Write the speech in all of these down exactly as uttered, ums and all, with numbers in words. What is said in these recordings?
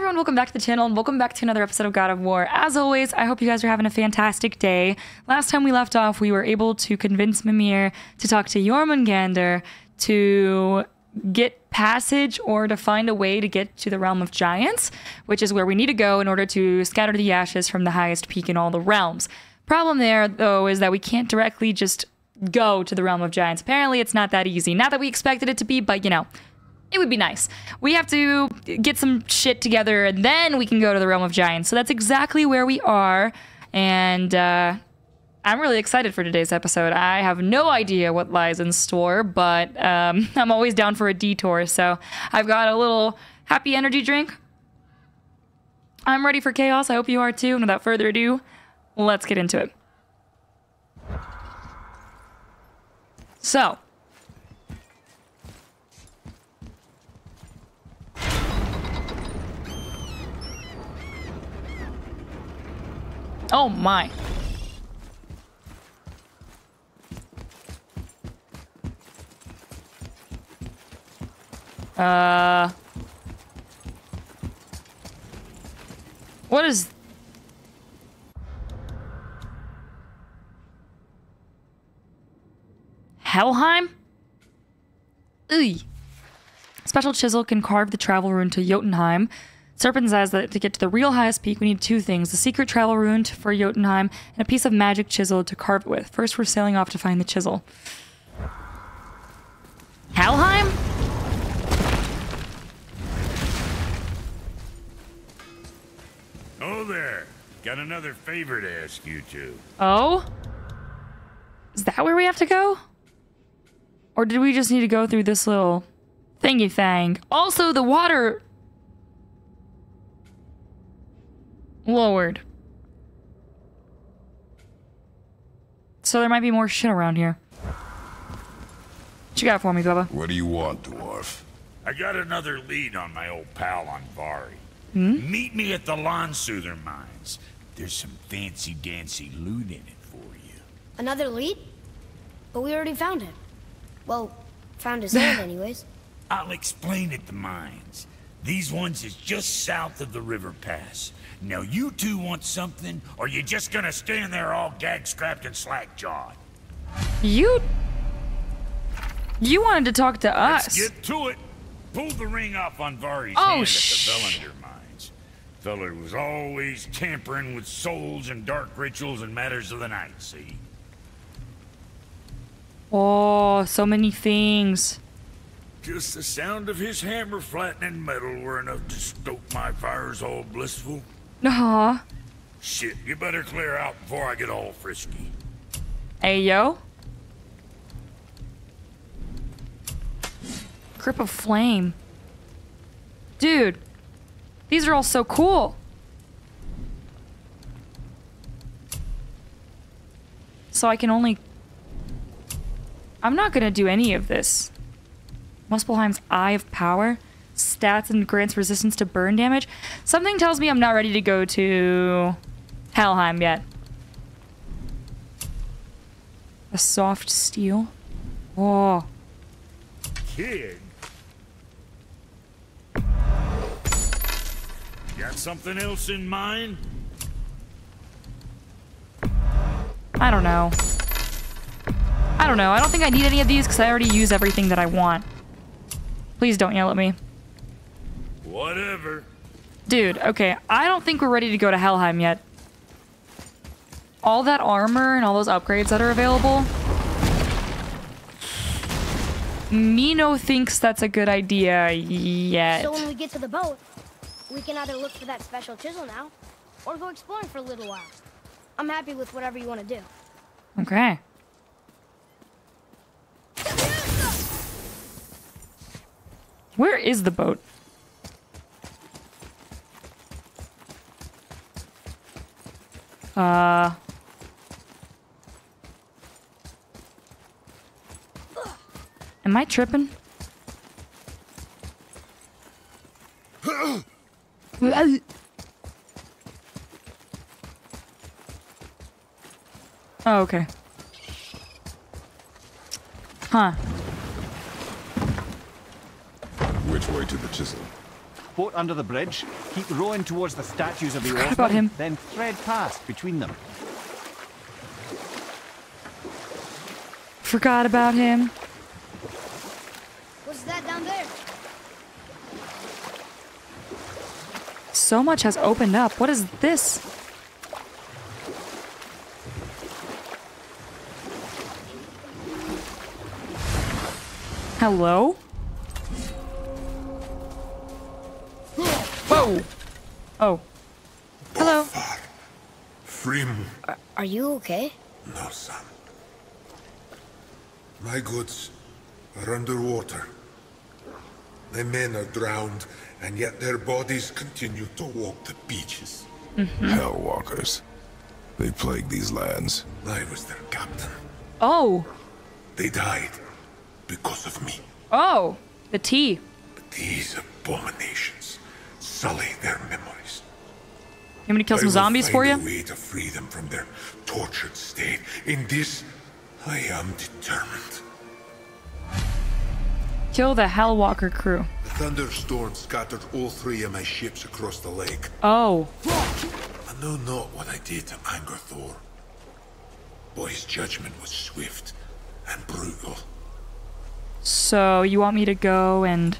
everyone, welcome back to the channel and welcome back to another episode of God of War. As always, I hope you guys are having a fantastic day. Last time we left off, we were able to convince Mimir to talk to Jormungandr to get passage or to find a way to get to the realm of giants, which is where we need to go in order to scatter the ashes from the highest peak in all the realms. Problem there, though, is that we can't directly just go to the realm of giants. Apparently, it's not that easy. Not that we expected it to be, but, you know, it would be nice. We have to get some shit together, and then we can go to the realm of giants. So that's exactly where we are, and uh, I'm really excited for today's episode. I have no idea what lies in store, but um, I'm always down for a detour, so I've got a little happy energy drink. I'm ready for chaos. I hope you are too, and without further ado, let's get into it. So, oh my. Uh. What is... Helheim? Ooh. Special chisel can carve the travel rune to Jotunheim. Serpent says that to get to the real highest peak, we need two things. The secret travel rune for Jotunheim and a piece of magic chisel to carve it with. First, we're sailing off to find the chisel. Helheim? Oh there. Got another favor to ask you two. Oh? Is that where we have to go? Or did we just need to go through this little thingy thing? Also, the water... Lord. So there might be more shit around here. What you got for me, Baba? What do you want, dwarf? I got another lead on my old pal on Vari. Hmm? Meet me at the lawn soother mines. There's some fancy-dancy loot in it for you. Another lead? But we already found it. Well, found his hand anyways. I'll explain at the mines. These ones is just south of the river pass. Now you two want something, or you just gonna stand there all gag-scrapped and slack-jawed? You... You wanted to talk to us. Let's get to it. Pull the ring off on Vari's oh, hand at the Bellinger mines. Feller was always tampering with souls and dark rituals and matters of the night, see? Oh, so many things. Just the sound of his hammer flattening metal were enough to stoke my fires all blissful. Aww. Shit, you better clear out before I get all frisky. Hey, yo. Grip of flame. Dude, these are all so cool. So I can only... I'm not gonna do any of this. Muspelheim's Eye of Power. Stats and grants resistance to burn damage. Something tells me I'm not ready to go to Helheim yet. A soft steel. Oh. Kid. Got something else in mind? I don't know. I don't know. I don't think I need any of these because I already use everything that I want. Please don't yell at me. Whatever. Dude, okay. I don't think we're ready to go to Helheim yet. All that armor and all those upgrades that are available. Mino thinks that's a good idea yet. So when we get to the boat, we can either look for that special chisel now or go exploring for a little while. I'm happy with whatever you want to do. Okay. Where is the boat? Uh. Am I tripping? Oh, okay. Huh. Which way to the chisel? boat under the bridge, keep rowing towards the statues of the Orphan, then thread past between them. Forgot about him. What's that down there? So much has opened up. What is this? Hello? Whoa! Oh. Hello. Are, are you okay? No, son. My goods are underwater. My men are drowned, and yet their bodies continue to walk the beaches. Mm-hmm. Hell walkers. They plague these lands. I was their captain. Oh. They died because of me. Oh, the tea. But these abominations sully their memories. You want me to kill some zombies for you? I will find a way to free them from their tortured state. In this, I am determined. Kill the Hellwalker crew. The thunderstorm scattered all three of my ships across the lake. Oh. I know not what I did to anger Thor. Boy's judgment was swift and brutal. So you want me to go and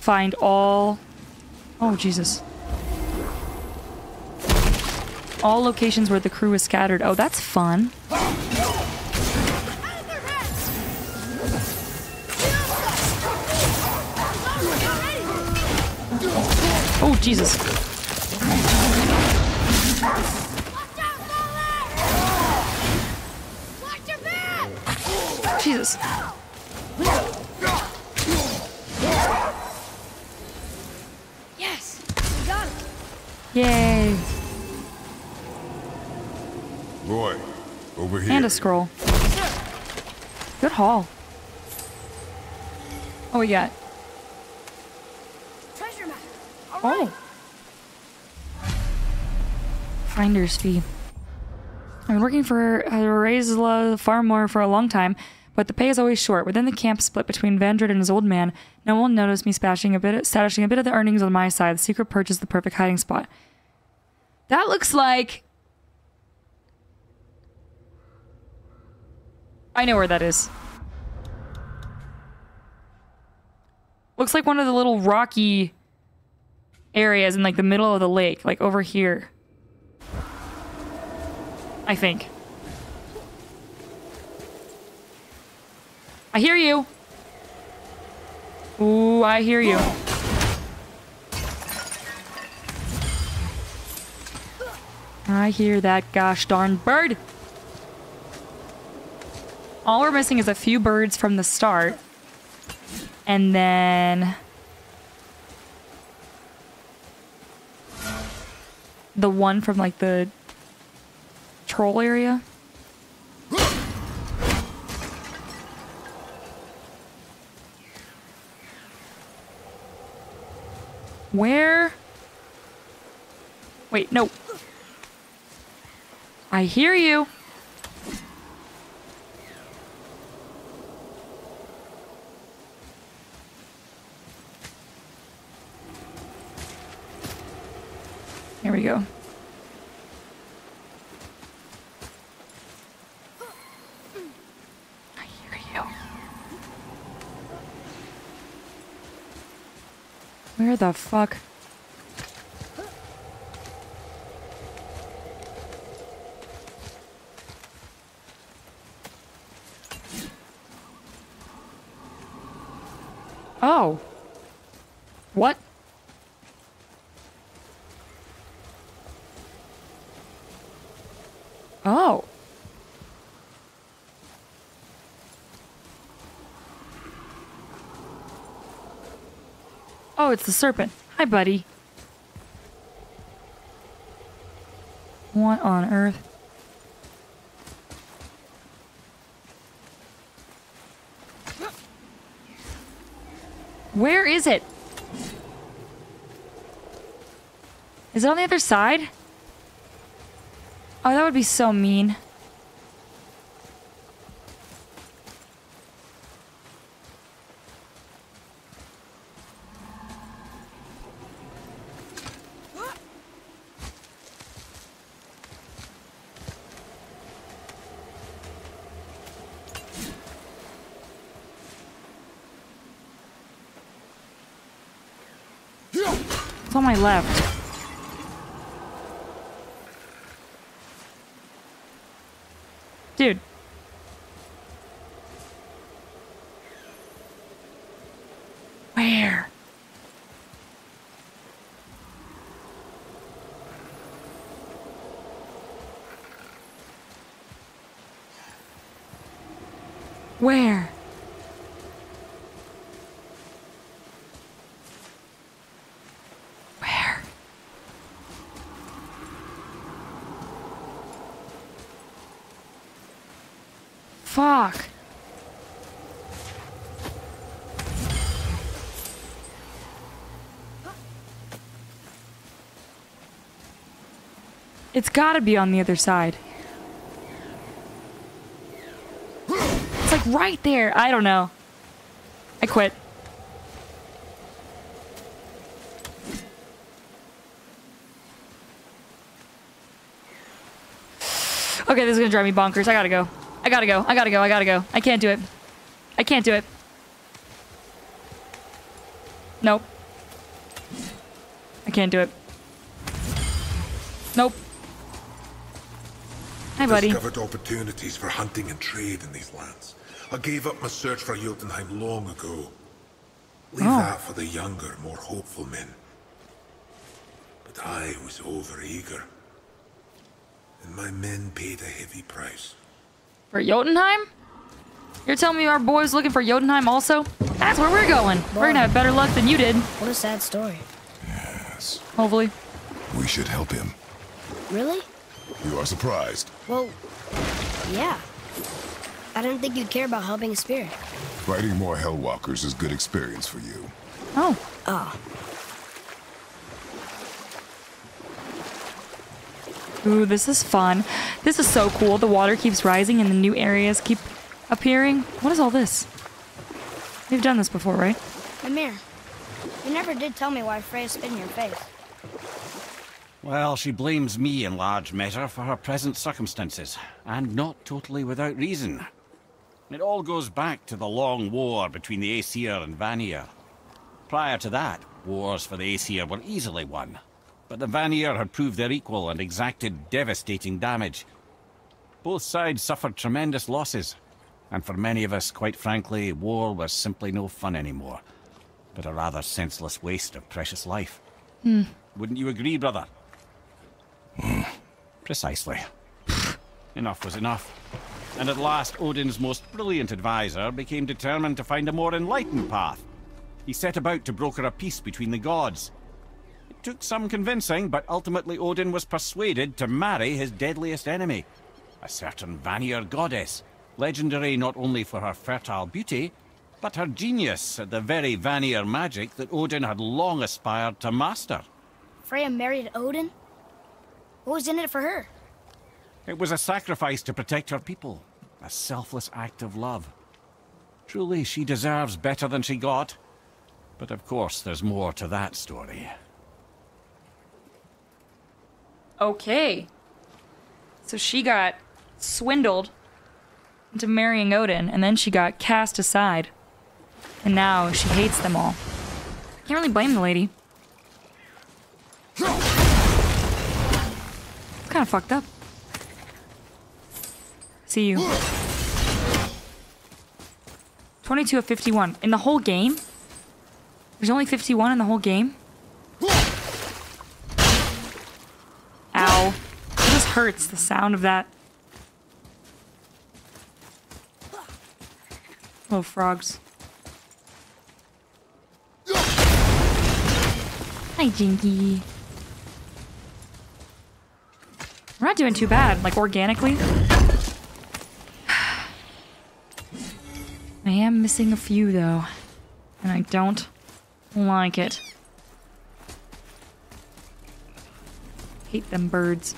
find all... Oh, Jesus. All locations where the crew is scattered. Oh, that's fun. Oh, Jesus. Watch out, Valor! Watch your back! Jesus. Yes, we got it. Yay. Boy, over here. And a scroll. Good haul. Oh, we got... Oh! Finder's fee. I've been working for Raisla Farmor for a long time, but the pay is always short. Within the camp split between Vandrid and his old man, no one noticed me stashing a bit, stashing a bit of the earnings on my side. The secret perch is the perfect hiding spot. That looks like... I know where that is. Looks like one of the little rocky... areas in like the middle of the lake, like over here. I think. I hear you. Ooh, I hear you. I hear that gosh darn bird. All we're missing is a few birds from the start. And then... the one from like the troll area. Where? Wait, no. I hear you. Here we go. I hear you. Where the fuck? Oh. What? Oh. Oh, it's the serpent. Hi, buddy. What on earth? Where is it? Is it on the other side? Oh, that would be so mean. It's on my left. Dude. Where? Where? Fuck. It's gotta be on the other side. It's like right there. I don't know. I quit. Okay, this is gonna drive me bonkers. I gotta go. I gotta go. I gotta go. I gotta go. I can't do it. I can't do it. Nope. I can't do it. Nope. Hi, buddy. I discovered opportunities for hunting and trade in these lands. I gave up my search for Jotunheim long ago. Leave oh. that for the younger, more hopeful men. But I was over-eager. And my men paid a heavy price. For Jotunheim? You're telling me our boys looking for Jotunheim also? That's where we're going. Boy. We're gonna have better luck than you did. What a sad story. Yes. Hopefully. We should help him. Really? You are surprised. Well, yeah. I didn't think you'd care about helping a spirit. Fighting more Hellwalkers is good experience for you. Oh. Ah. Ooh, this is fun. This is so cool. The water keeps rising and the new areas keep appearing. What is all this? We've done this before, right? Ymir, you never did tell me why Freya spit in your face. Well, she blames me in large measure for her present circumstances, and not totally without reason. It all goes back to the long war between the Aesir and Vanir. Prior to that, wars for the Aesir were easily won. But the Vanir had proved their equal and exacted devastating damage. Both sides suffered tremendous losses, and for many of us, quite frankly, war was simply no fun anymore, but a rather senseless waste of precious life. Mm. Wouldn't you agree, brother? Mm. Precisely. Enough was enough. And at last, Odin's most brilliant advisor became determined to find a more enlightened path. He set about to broker a peace between the gods. It took some convincing, but ultimately Odin was persuaded to marry his deadliest enemy, a certain Vanir goddess, legendary not only for her fertile beauty, but her genius at the very Vanir magic that Odin had long aspired to master. Freya married Odin? What was in it for her? It was a sacrifice to protect her people, a selfless act of love. Truly, she deserves better than she got. But of course, there's more to that story. Okay, so she got swindled into marrying Odin, and then she got cast aside, and now she hates them all. Can't really blame the lady. It's kind of fucked up. See you. twenty-two of fifty-one. In the whole game? There's only fifty-one in the whole game? Ow. It just hurts, the sound of that. Little frogs. Hi, Jinky. We're not doing too bad, like organically. I am missing a few, though. And I don't like it. Hate them birds.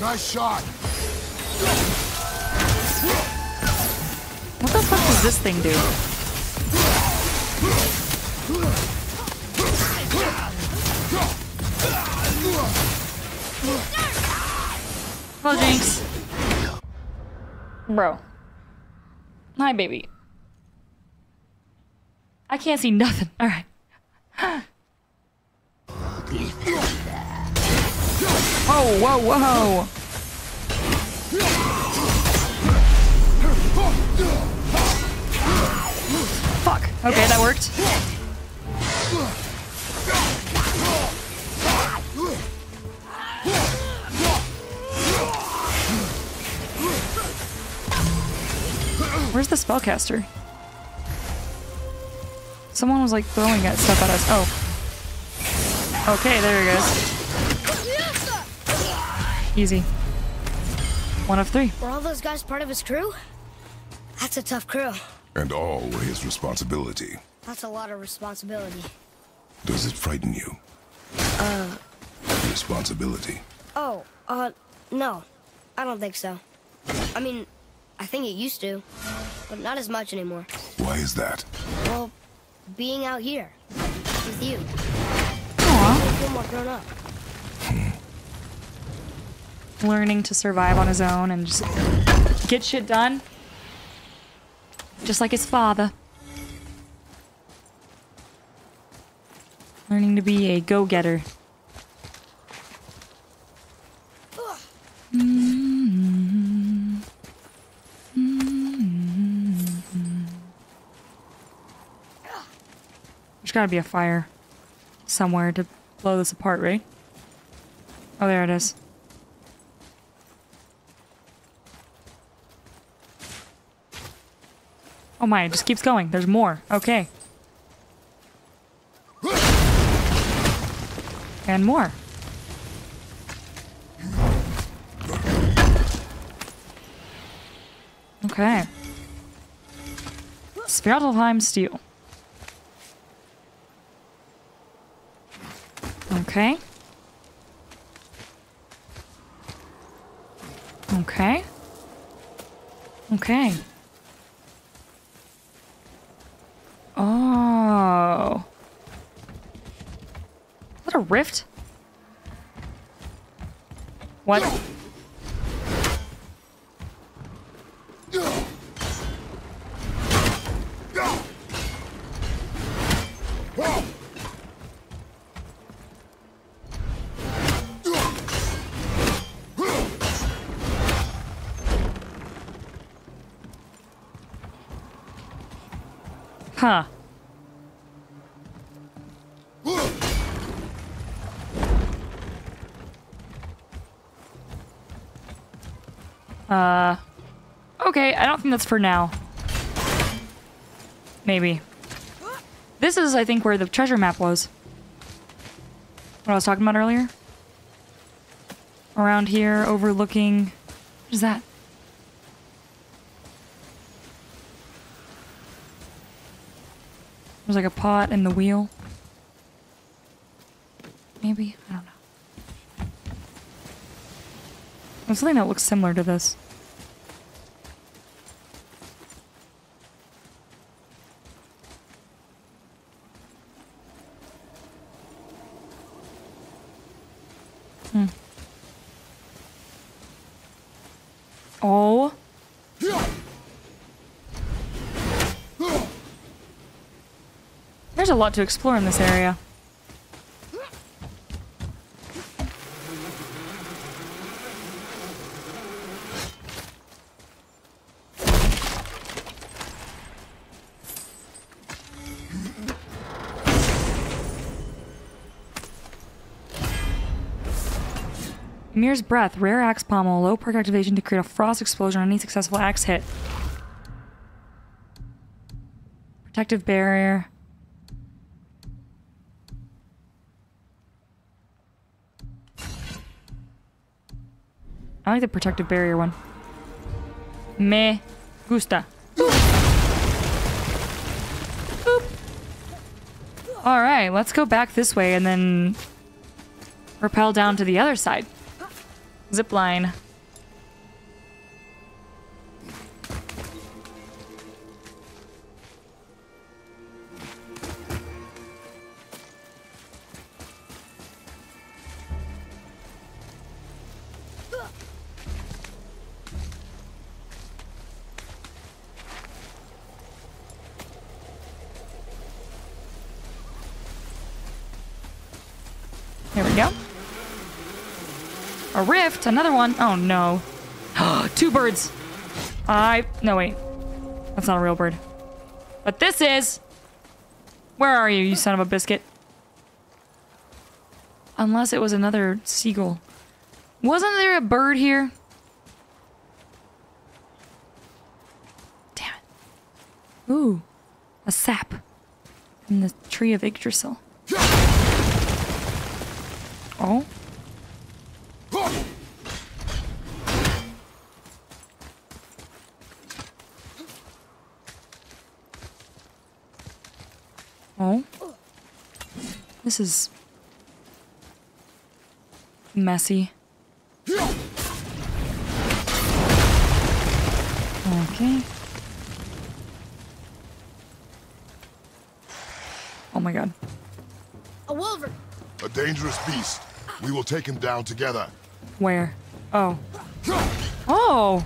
Nice shot. What the fuck does this thing do? Cold drinks. Bro. Hi, baby. I can't see nothing. All right. Oh, whoa, whoa. Fuck. Okay, that worked. Where's the spellcaster? Someone was like throwing at stuff at us. Oh. Okay, there he goes. Easy. One of three. Were all those guys part of his crew? That's a tough crew. And all were his responsibility. That's a lot of responsibility. Does it frighten you? Uh. Responsibility. Oh, uh, no. I don't think so. I mean, I think it used to, but not as much anymore. Why is that? Well, being out here with you. Aww. I feel more grown up. Hmm. Learning to survive on his own and just get shit done. Just like his father. Learning to be a go-getter. Mm-hmm. Mm-hmm. There's gotta be a fire somewhere to blow this apart, right? Oh, there it is. Oh my, it just keeps going. There's more. Okay. And more. Okay. Svartalheim steel. Okay. Okay. Okay. Oh. Is that a rift? What? Huh. Uh, okay, I don't think that's for now. Maybe. This is, I think, where the treasure map was. What I was talking about earlier. Around here, overlooking... What is that? There's like a pot and the wheel. Maybe? I don't know. There's something that looks similar to this. Hmm. Oh. There's a lot to explore in this area. Mir's breath, rare axe pommel, low perk activation to create a frost explosion on any successful axe hit. Protective barrier. I like the protective barrier one. Me gusta. Alright, let's go back this way and then rappel down to the other side. Zipline. There we go. A rift, another one. Oh no. Two birds. I, no wait. That's not a real bird. But this is. Where are you, you son of a biscuit? Unless it was another seagull. Wasn't there a bird here? Damn it. Ooh. A sap. From the tree of Yggdrasil. Oh. Oh. This is messy. Okay. Oh my god. A wolver. A dangerous beast. We will take him down together. Where? Oh. Oh!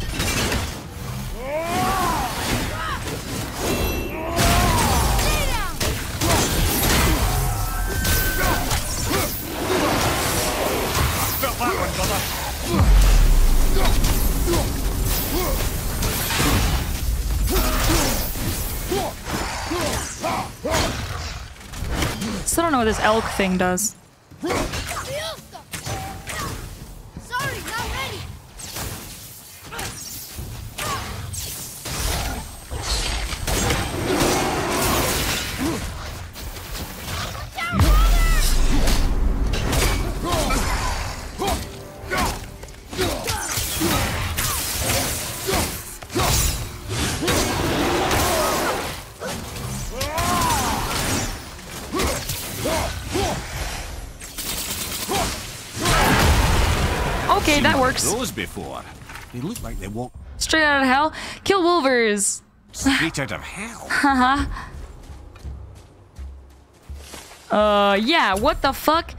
Still don't know what this elk thing does. Before. They look like they walk straight out of hell. Kill wolvers. Straight out of hell. Haha. uh yeah, what the fuck?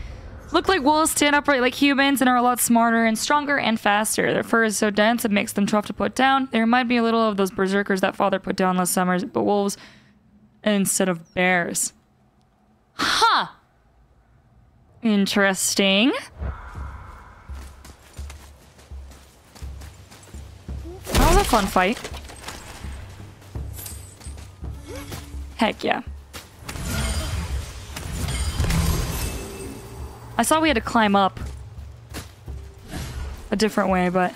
Look like wolves, stand upright like humans, and are a lot smarter and stronger and faster. Their fur is so dense it makes them tough to put down. They remind me a little of those berserkers that father put down last summer, but wolves instead of bears. Huh. Interesting. That was a fun fight. Heck yeah. I saw we had to climb up a different way, but...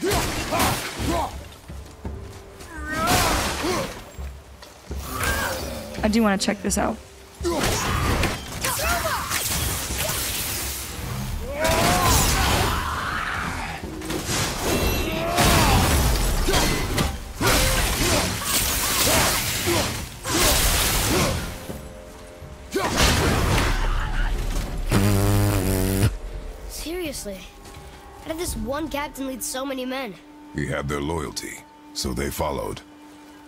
I do want to check this out. How did this one captain lead so many men? He had their loyalty, so they followed.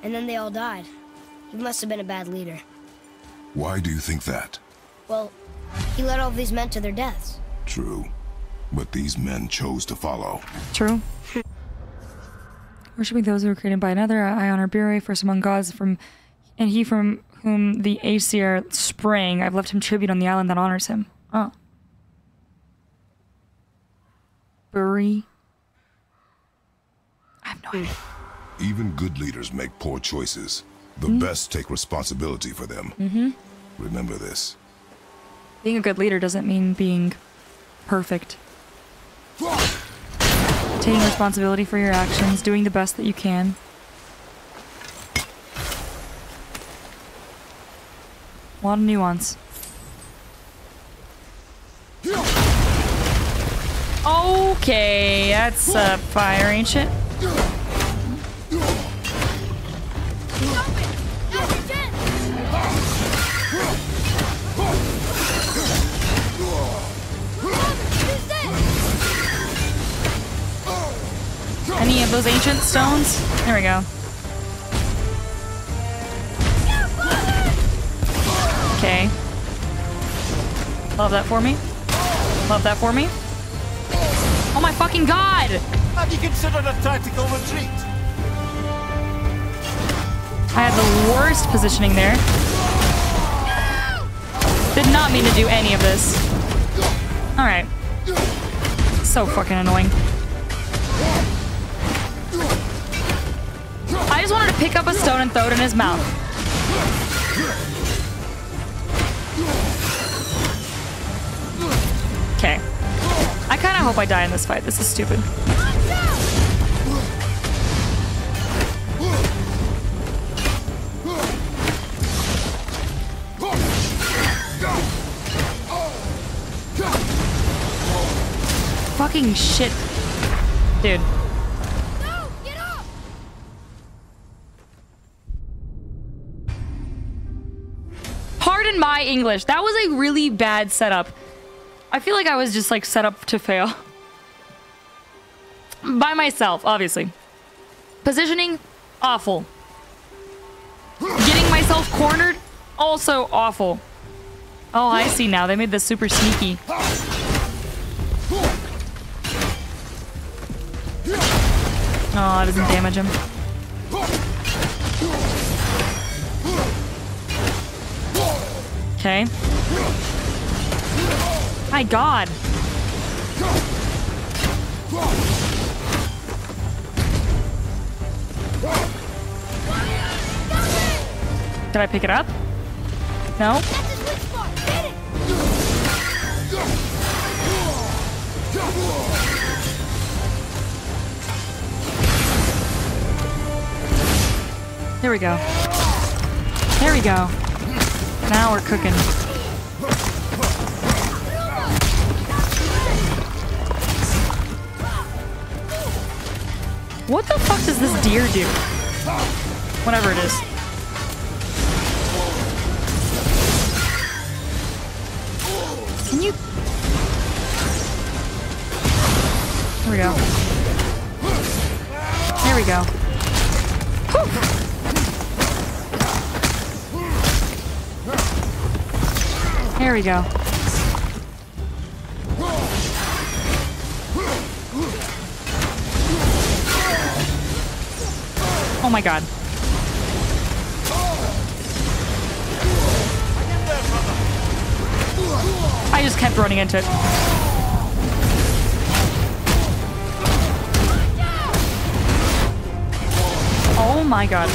And then they all died. He must have been a bad leader. Why do you think that? Well, he led all these men to their deaths. True. But these men chose to follow. True. Worshipping those who were created by another, I honor Bure, first among gods, from and he from whom the Aesir sprang. I've left him tribute on the island that honors him. Oh. Buri. I have no idea. Even good leaders make poor choices. The mm-hmm. best take responsibility for them. Mm-hmm. Remember this. Being a good leader doesn't mean being perfect. Taking responsibility for your actions, doing the best that you can. A lot of nuance. Okay, that's uh, fire, ain't it? Any of those ancient stones? There we go. Okay. Love that for me. Love that for me. Oh my fucking god! Have you considered a tactical retreat? I had the worst positioning there. Did not mean to do any of this. Alright. So fucking annoying. I just wanted to pick up a stone and throw it in his mouth. Okay. I kind of hope I die in this fight. This is stupid. Fucking shit. Dude. No, get up. Pardon my English. That was a really bad setup. I feel like I was just like set up to fail. By myself, obviously. Positioning, awful. Getting myself cornered, also awful. Oh, I see now. They made this super sneaky. Oh, that doesn't damage him. Okay. My God. Did I pick it up? No? There we go. There we go. Now we're cooking. What the fuck does this deer do? Whatever it is. Can you... There we go. There we go. Whew. There we go. Oh my God. I just kept running into it. Oh my God.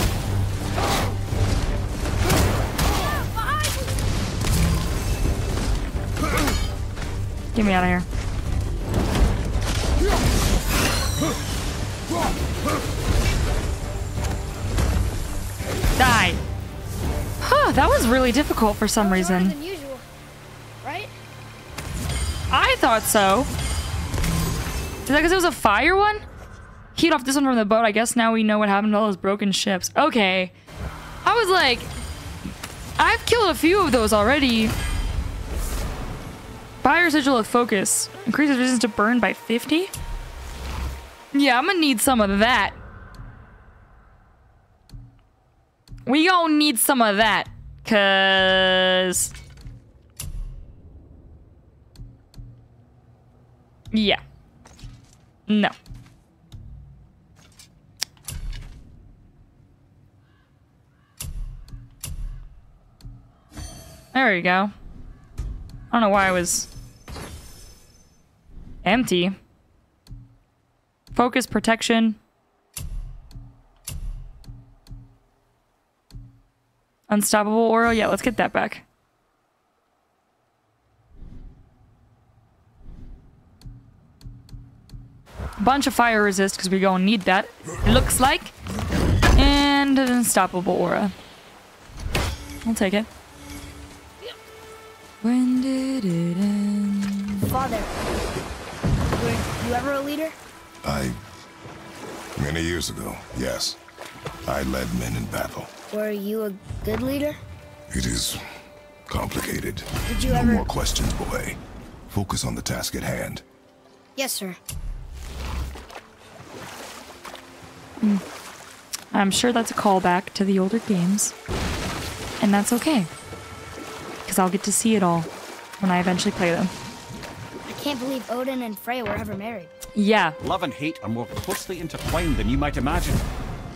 Get me out of here. Die. Huh, that was really difficult for some reason. Than usual, right? I thought so. Is that because it was a fire one? Heat off this one from the boat. I guess now we know what happened to all those broken ships. Okay. I was like, I've killed a few of those already. Fire Sigil of Focus. Increases resistance to burn by fifty? Yeah, I'm gonna need some of that. We all need some of that. Cause... Yeah. No. There you go. I don't know why I was... Empty. Focus protection. Unstoppable aura. Yeah, let's get that back. Bunch of fire resist because we gonna need that. Looks like. And an unstoppable aura. I'll take it. When did it end? Father. Were you ever a leader? I... Many years ago, yes. I led men in battle. Were you a good leader? It is... complicated. Did you no ever... No more questions, boy. Focus on the task at hand. Yes, sir. Mm. I'm sure that's a callback to the older games. And that's okay. Because I'll get to see it all when I eventually play them. I can't believe Odin and Freya were ever married. Yeah. Love and hate are more closely intertwined than you might imagine.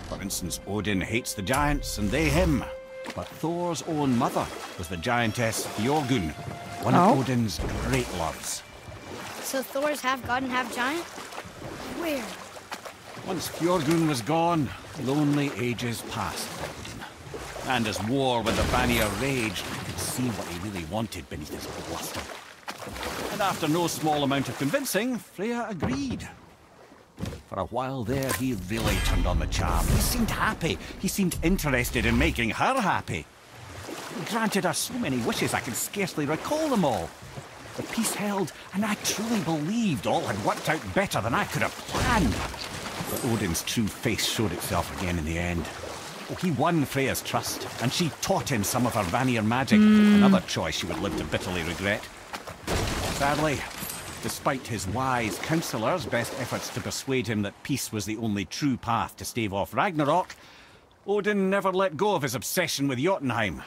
For instance, Odin hates the giants and they him. But Thor's own mother was the giantess Jorgun, one oh. of Odin's great loves. So Thor's half-god and half-giant? Where? Once Fjorgun was gone, lonely ages passed, Odin. And as war with the Vanir raged, I could see what he really wanted beneath his bluster. And after no small amount of convincing, Freya agreed. For a while there, he really turned on the charm. He seemed happy. He seemed interested in making her happy. He granted her so many wishes I can scarcely recall them all. The peace held, and I truly believed all had worked out better than I could have planned. But Odin's true face showed itself again in the end. Oh, he won Freya's trust, and she taught him some of her Vanir magic, mm. another choice she would live to bitterly regret. Sadly, despite his wise counsellors' best efforts to persuade him that peace was the only true path to stave off Ragnarok, Odin never let go of his obsession with Jotunheim.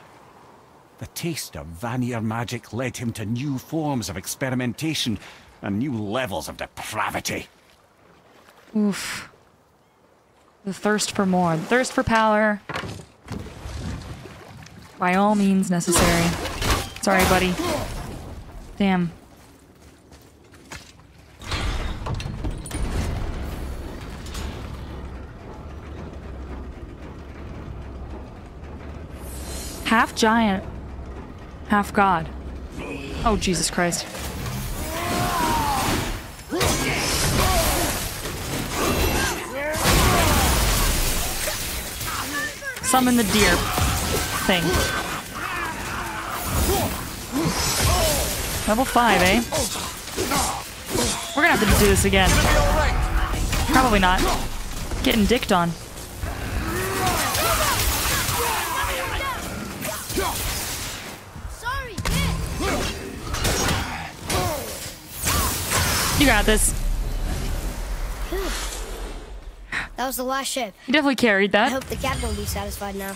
The taste of Vanir magic led him to new forms of experimentation and new levels of depravity. Oof. The thirst for more. The thirst for power. By all means necessary. Sorry, buddy. Damn. Half giant, half god. Oh, Jesus Christ. Summon the deer thing. Level five, eh? We're gonna have to do this again. Probably not. Getting dicked on. You got this. That was the last ship. You definitely carried that. I hope the captain will be satisfied now.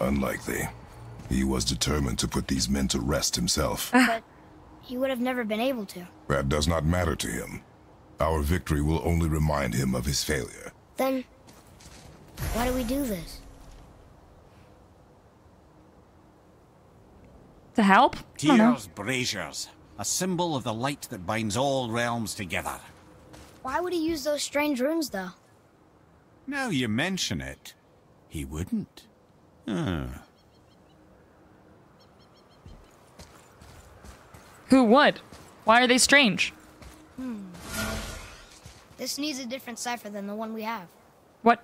Unlikely. He was determined to put these men to rest himself. But he would have never been able to. That does not matter to him. Our victory will only remind him of his failure. Then, why do we do this? To help? Tears, braziers. A symbol of the light that binds all realms together. Why would he use those strange runes, though? Now you mention it, he wouldn't. Huh. Who would? Why are they strange? Hmm. This needs a different cipher than the one we have. What?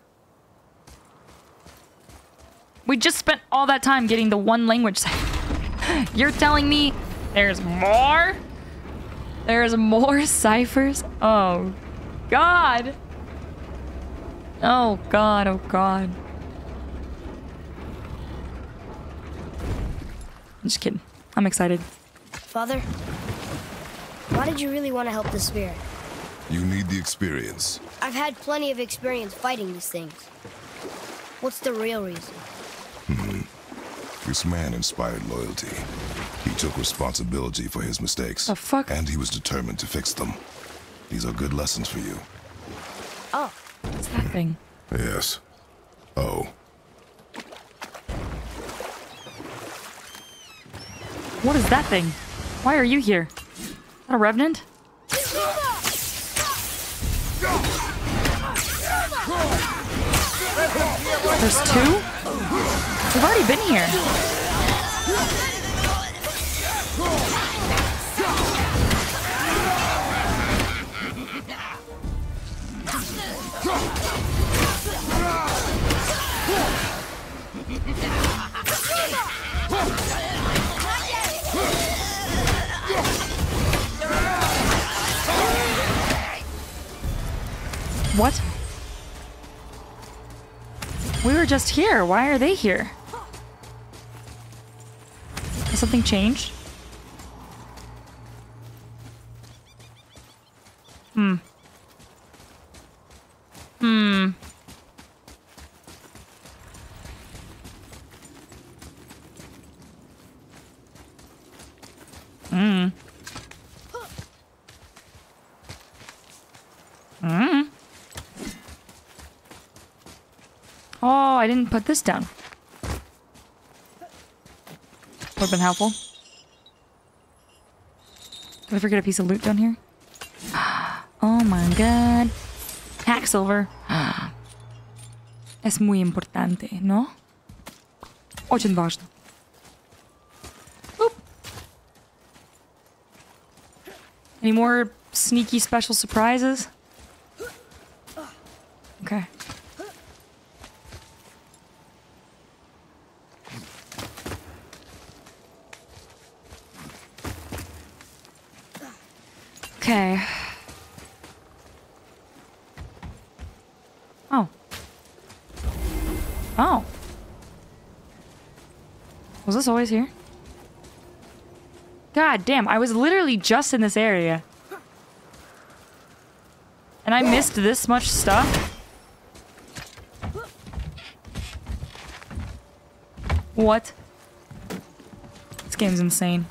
We just spent all that time getting the one language cipher. You're telling me there's more? There's more ciphers? Oh, God. Oh, God. Oh, God. I'm just kidding. I'm excited. Father, why did you really want to help the spirit? You need the experience. I've had plenty of experience fighting these things. What's the real reason? Mm-hmm. This man inspired loyalty. He took responsibility for his mistakes. The fuck? And he was determined to fix them. These are good lessons for you. Oh. What's that thing? Yes. Oh. What is that thing? Why are you here? Is that a revenant? There's two? We've already been here. What? We were just here. Why are they here? Has something changed? Hmm. Hmm. Hmm. Hmm. Oh, I didn't put this down. Would have been helpful. Did I forget a piece of loot down here? Oh my god. Hacksilver. Ah. Es muy importante, ¿no? Очень важно. Oop. Any more sneaky special surprises? Okay. Okay. Oh. Oh. Was this always here? God damn, I was literally just in this area. And I missed this much stuff? What? This game's insane.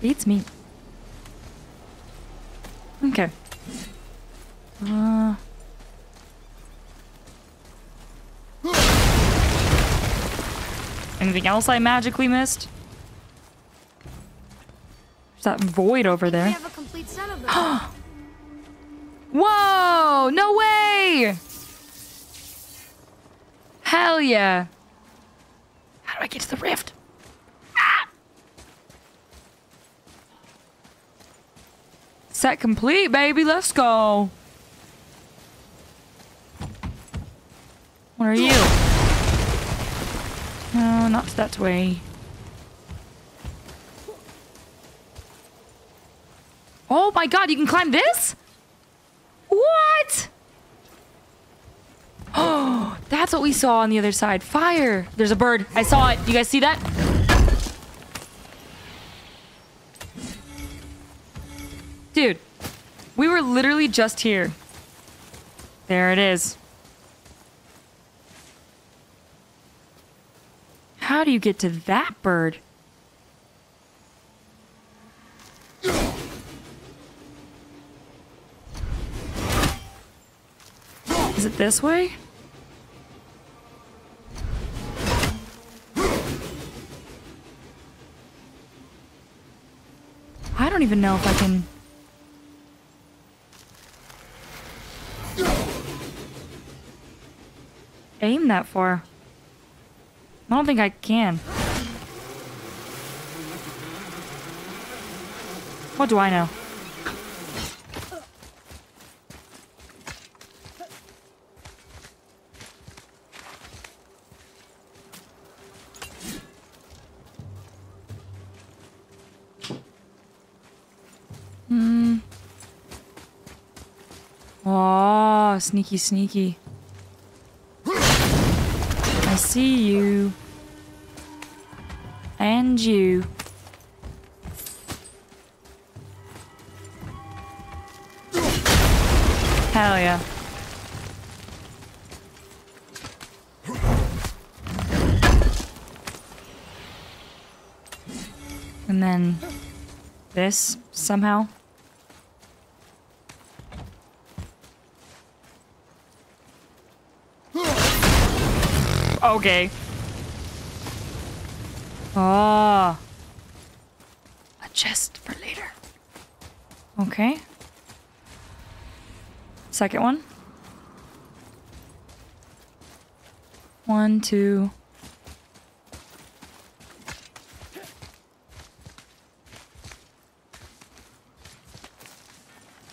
Beats me. Okay. Uh. Anything else I magically missed? There's that void over there. We have a complete set of them. Whoa! No way! Hell yeah! How do I get to the rift? Set complete, baby. Let's go. What are you? No, not that way. Oh my god, you can climb this? What? Oh, that's what we saw on the other side. Fire. There's a bird. I saw it. Do you guys see that? Dude, we were literally just here. There it is. How do you get to that bird? Is it this way? I don't even know if I can... aim that for? I don't think I can. What do I know? Hmm. Oh, sneaky, sneaky. See you. And you. Hell yeah. And then this somehow. Okay. Ah. Oh. A chest for later. Okay. Second one. One, two.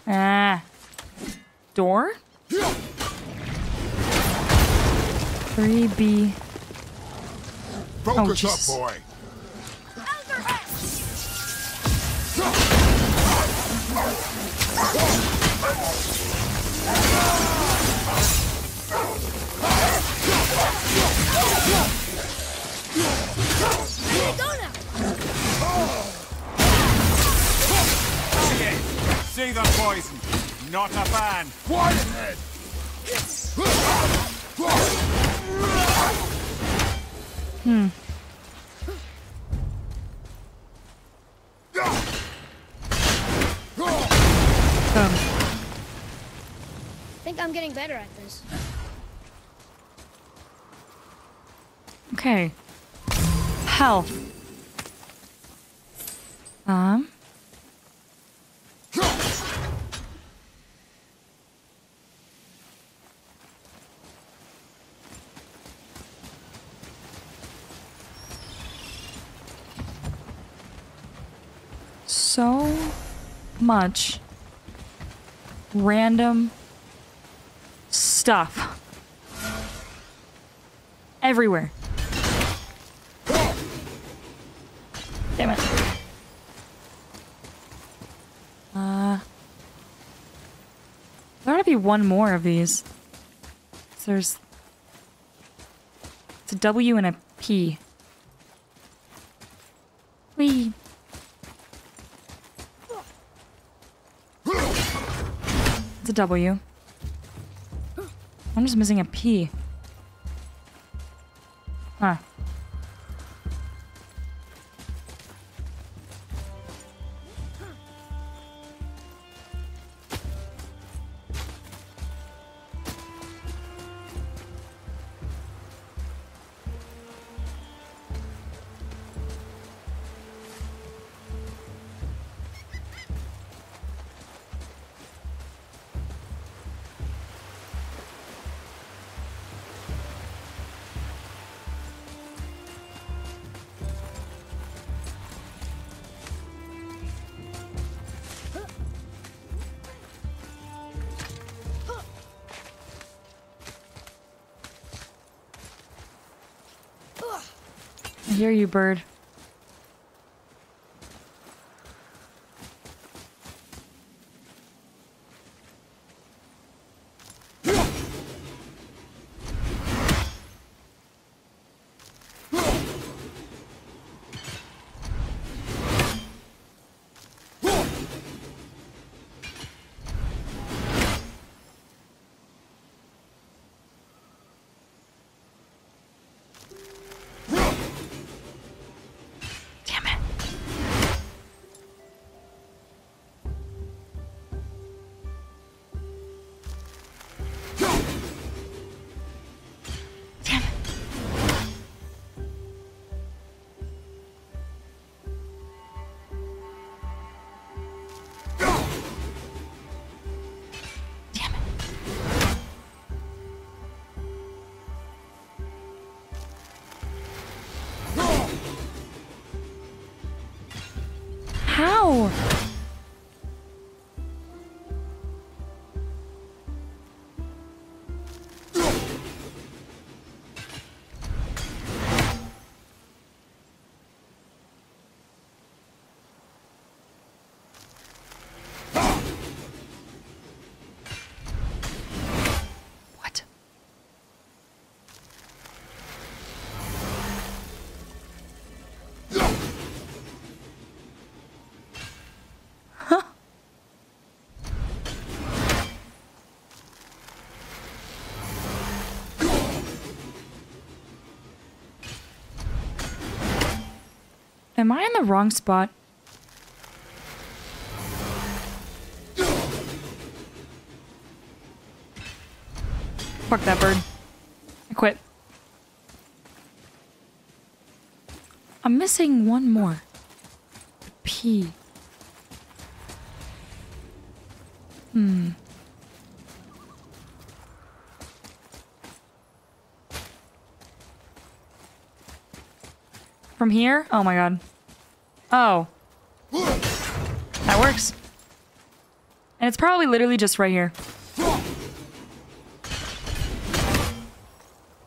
Ah. Door? three B. Focus oh, up, boy. See the poison. Not a fan. Quiet head. Hmm. think I'm getting better at this. Okay. Health. Um. So much random stuff everywhere. Damn it. Uh, there ought to be one more of these. So there's it's a W and a P. Wee. It's a W. I'm just missing a P. Huh. I hear you, bird. How? What? Am I in the wrong spot? Fuck that bird. I quit. I'm missing one more. The P. Hmm. From here? Oh my god. Oh. That works. And it's probably literally just right here.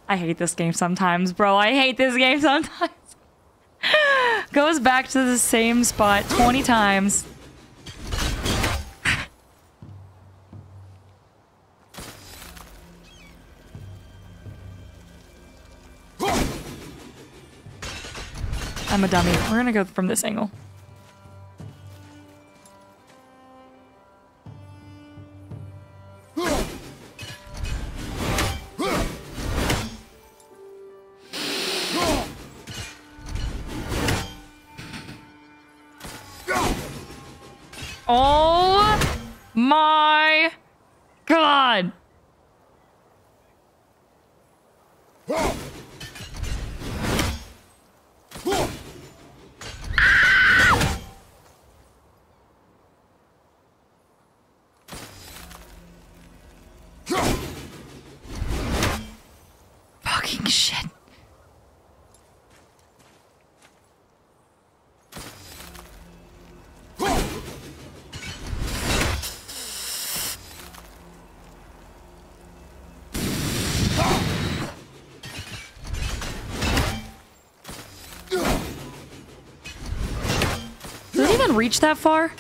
I hate this game sometimes, bro. I hate this game sometimes. Goes back to the same spot twenty times. I'm a dummy. We're gonna go from this angle. Oh my god! even reach that far?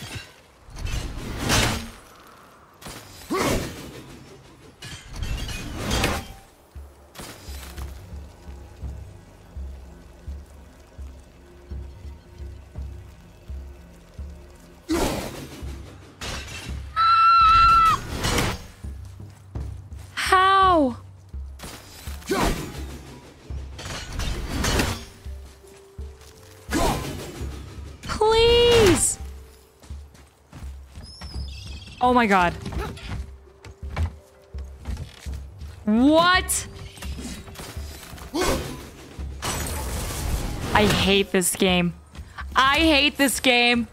Oh my god. What? I hate this game. I hate this game.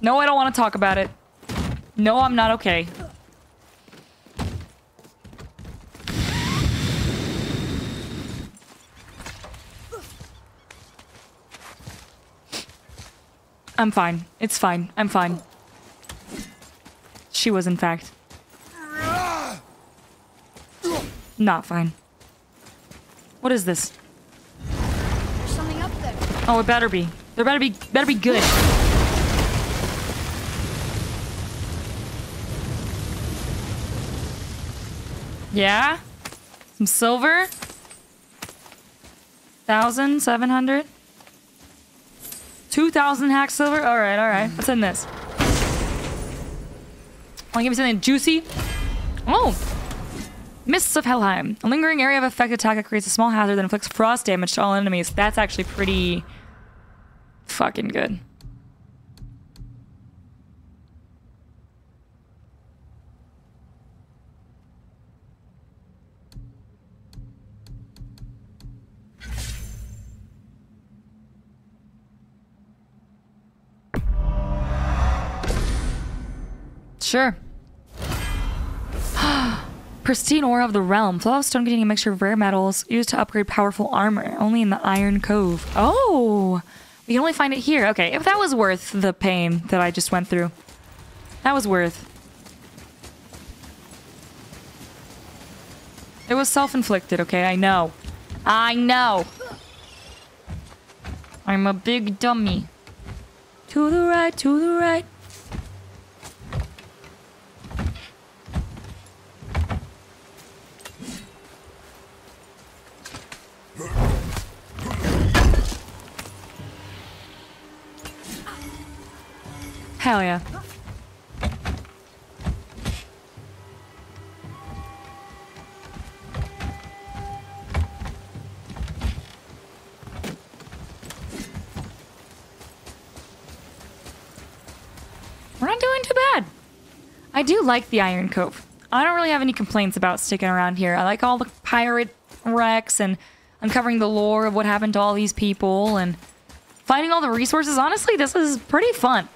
No, I don't want to talk about it. No, I'm not okay. I'm fine. It's fine. I'm fine. She was, in fact, not fine. What is this? There's something up there. Oh, it better be. There better be. Better be good. Yeah. Some silver. Thousand seven hundred. two thousand hack silver? Alright, alright. What's in this? Wanna give me something juicy? Oh! Mists of Helheim. A lingering area of effect attack that creates a small hazard that inflicts frost damage to all enemies. That's actually pretty... fucking good. Sure. Pristine Aura of the Realm. Flow of stone containing a mixture of rare metals used to upgrade powerful armor. Only in the Iron Cove. Oh! We can only find it here. Okay, if that was worth the pain that I just went through. That was worth. It was self-inflicted, okay? I know. I know! I'm a big dummy. To the right, to the right. Hell yeah. We're not doing too bad. I do like the Iron Cove. I don't really have any complaints about sticking around here. I like all the pirate wrecks and uncovering the lore of what happened to all these people and finding all the resources. Honestly, this is pretty fun.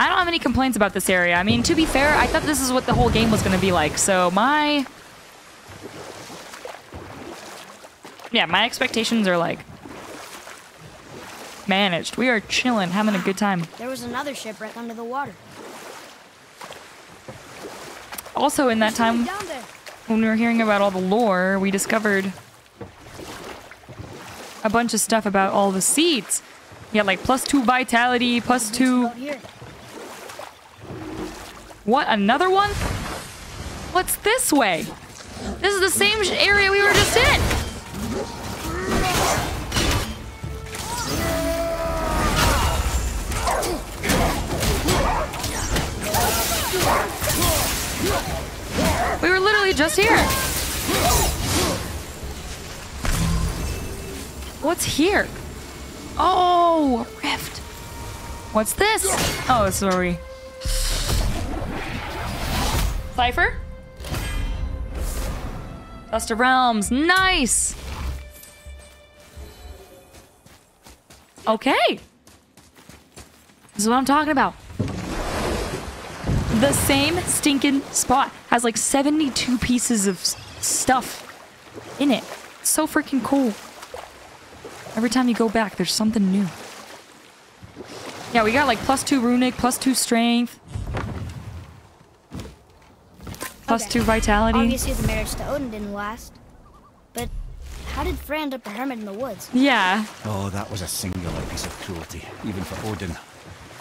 I don't have any complaints about this area. I mean, to be fair, I thought this is what the whole game was going to be like. So my... yeah, my expectations are like... managed. We are chilling, having a good time. There was another shipwreck under the water. Also in that time, when we were hearing about all the lore, we discovered a bunch of stuff about all the seeds. Yeah, like plus two vitality, plus two... what, another one? What's this way? This is the same sh area we were just in! We were literally just here! What's here? Oh, a rift! What's this? Oh, sorry. Cipher? Dust of Realms. Nice! Okay! This is what I'm talking about. The same stinking spot has like seventy-two pieces of stuff in it. It's so freaking cool. Every time you go back, there's something new. Yeah, we got like plus two runic, plus two strength. plus two vitality. Obviously the marriage to Odin didn't last. But how did Freya end up a hermit in the woods? Yeah. Oh, that was a singular piece of cruelty, even for Odin.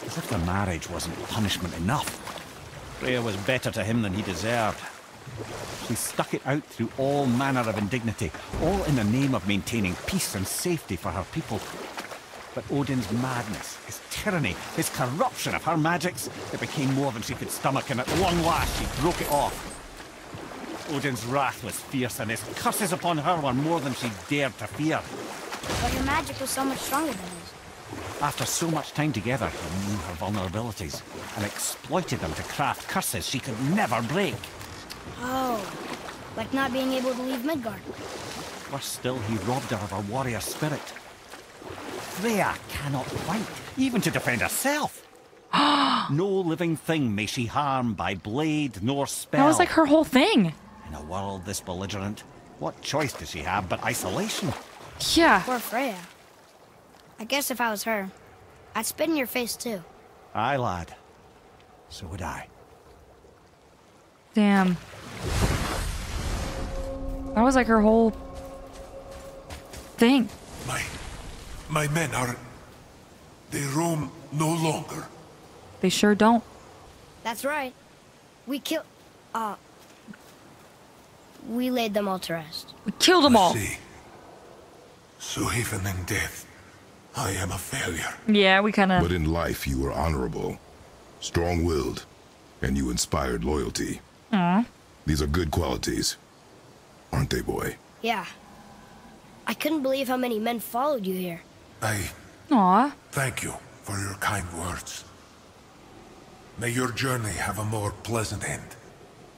As if the marriage wasn't punishment enough. Freya was better to him than he deserved. She stuck it out through all manner of indignity, all in the name of maintaining peace and safety for her people. But Odin's madness, his tyranny, his corruption of her magics, it became more than she could stomach, and at one lash she broke it off. Odin's wrath was fierce, and his curses upon her were more than she dared to fear. But her magic was so much stronger than his. After so much time together, he knew her vulnerabilities, and exploited them to craft curses she could never break. Oh, like not being able to leave Midgard. Worse still, he robbed her of her warrior spirit. Freya cannot fight, even to defend herself. No living thing may she harm by blade nor spell. That was like her whole thing. In a world this belligerent, what choice does she have but isolation? Yeah. Poor Freya. I guess if I was her, I'd spit in your face too. Aye, lad. So would I. Damn. That was like her whole thing. My, my men are... They roam no longer. They sure don't. That's right. We killed... Uh... We laid them all to rest. We killed them all! I see. So even in death, I am a failure. Yeah, we kinda... But in life you were honorable, strong-willed, and you inspired loyalty. Aww. These are good qualities, aren't they, boy? Yeah. I couldn't believe how many men followed you here. I... Aww. Thank you for your kind words. May your journey have a more pleasant end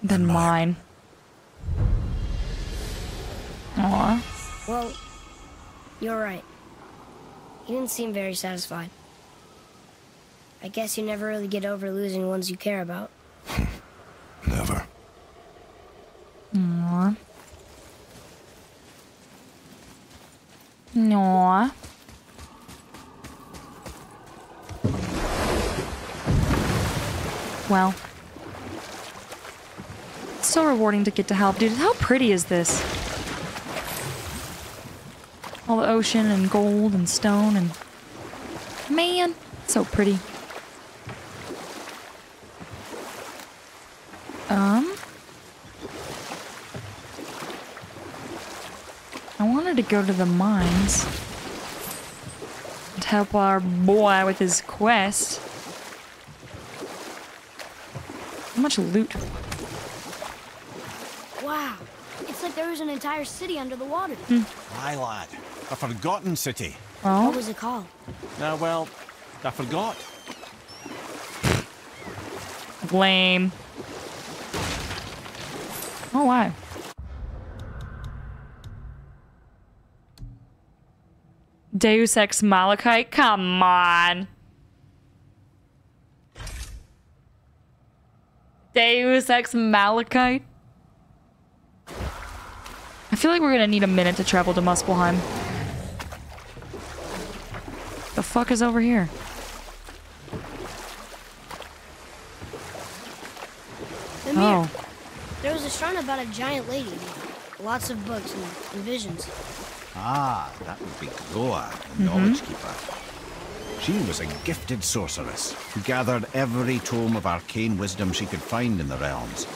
than, than mine. Aww. Well, you're right. You didn't seem very satisfied. I guess you never really get over losing ones you care about. Never. Aww. Aww. Well. It's so rewarding to get to help. Dude, how pretty is this? All the ocean and gold and stone and... Man, so pretty. Um... I wanted to go to the mines and help our boy with his quest. How much loot? Wow. It's like there was an entire city under the water. Mm. My lad. A forgotten city. Oh? What was it called? Uh, well, I forgot. Blame. Oh, wow. Deus Ex Malachite? Come on. Deus Ex Malachite? I feel like we're gonna need a minute to travel to Muspelheim. The fuck is over here? Mimir, oh. There was a shrine about a giant lady. Lots of books and, and visions. Ah, that would be Groa, the Knowledge Keeper. She was a gifted sorceress who gathered every tome of arcane wisdom she could find in the realms,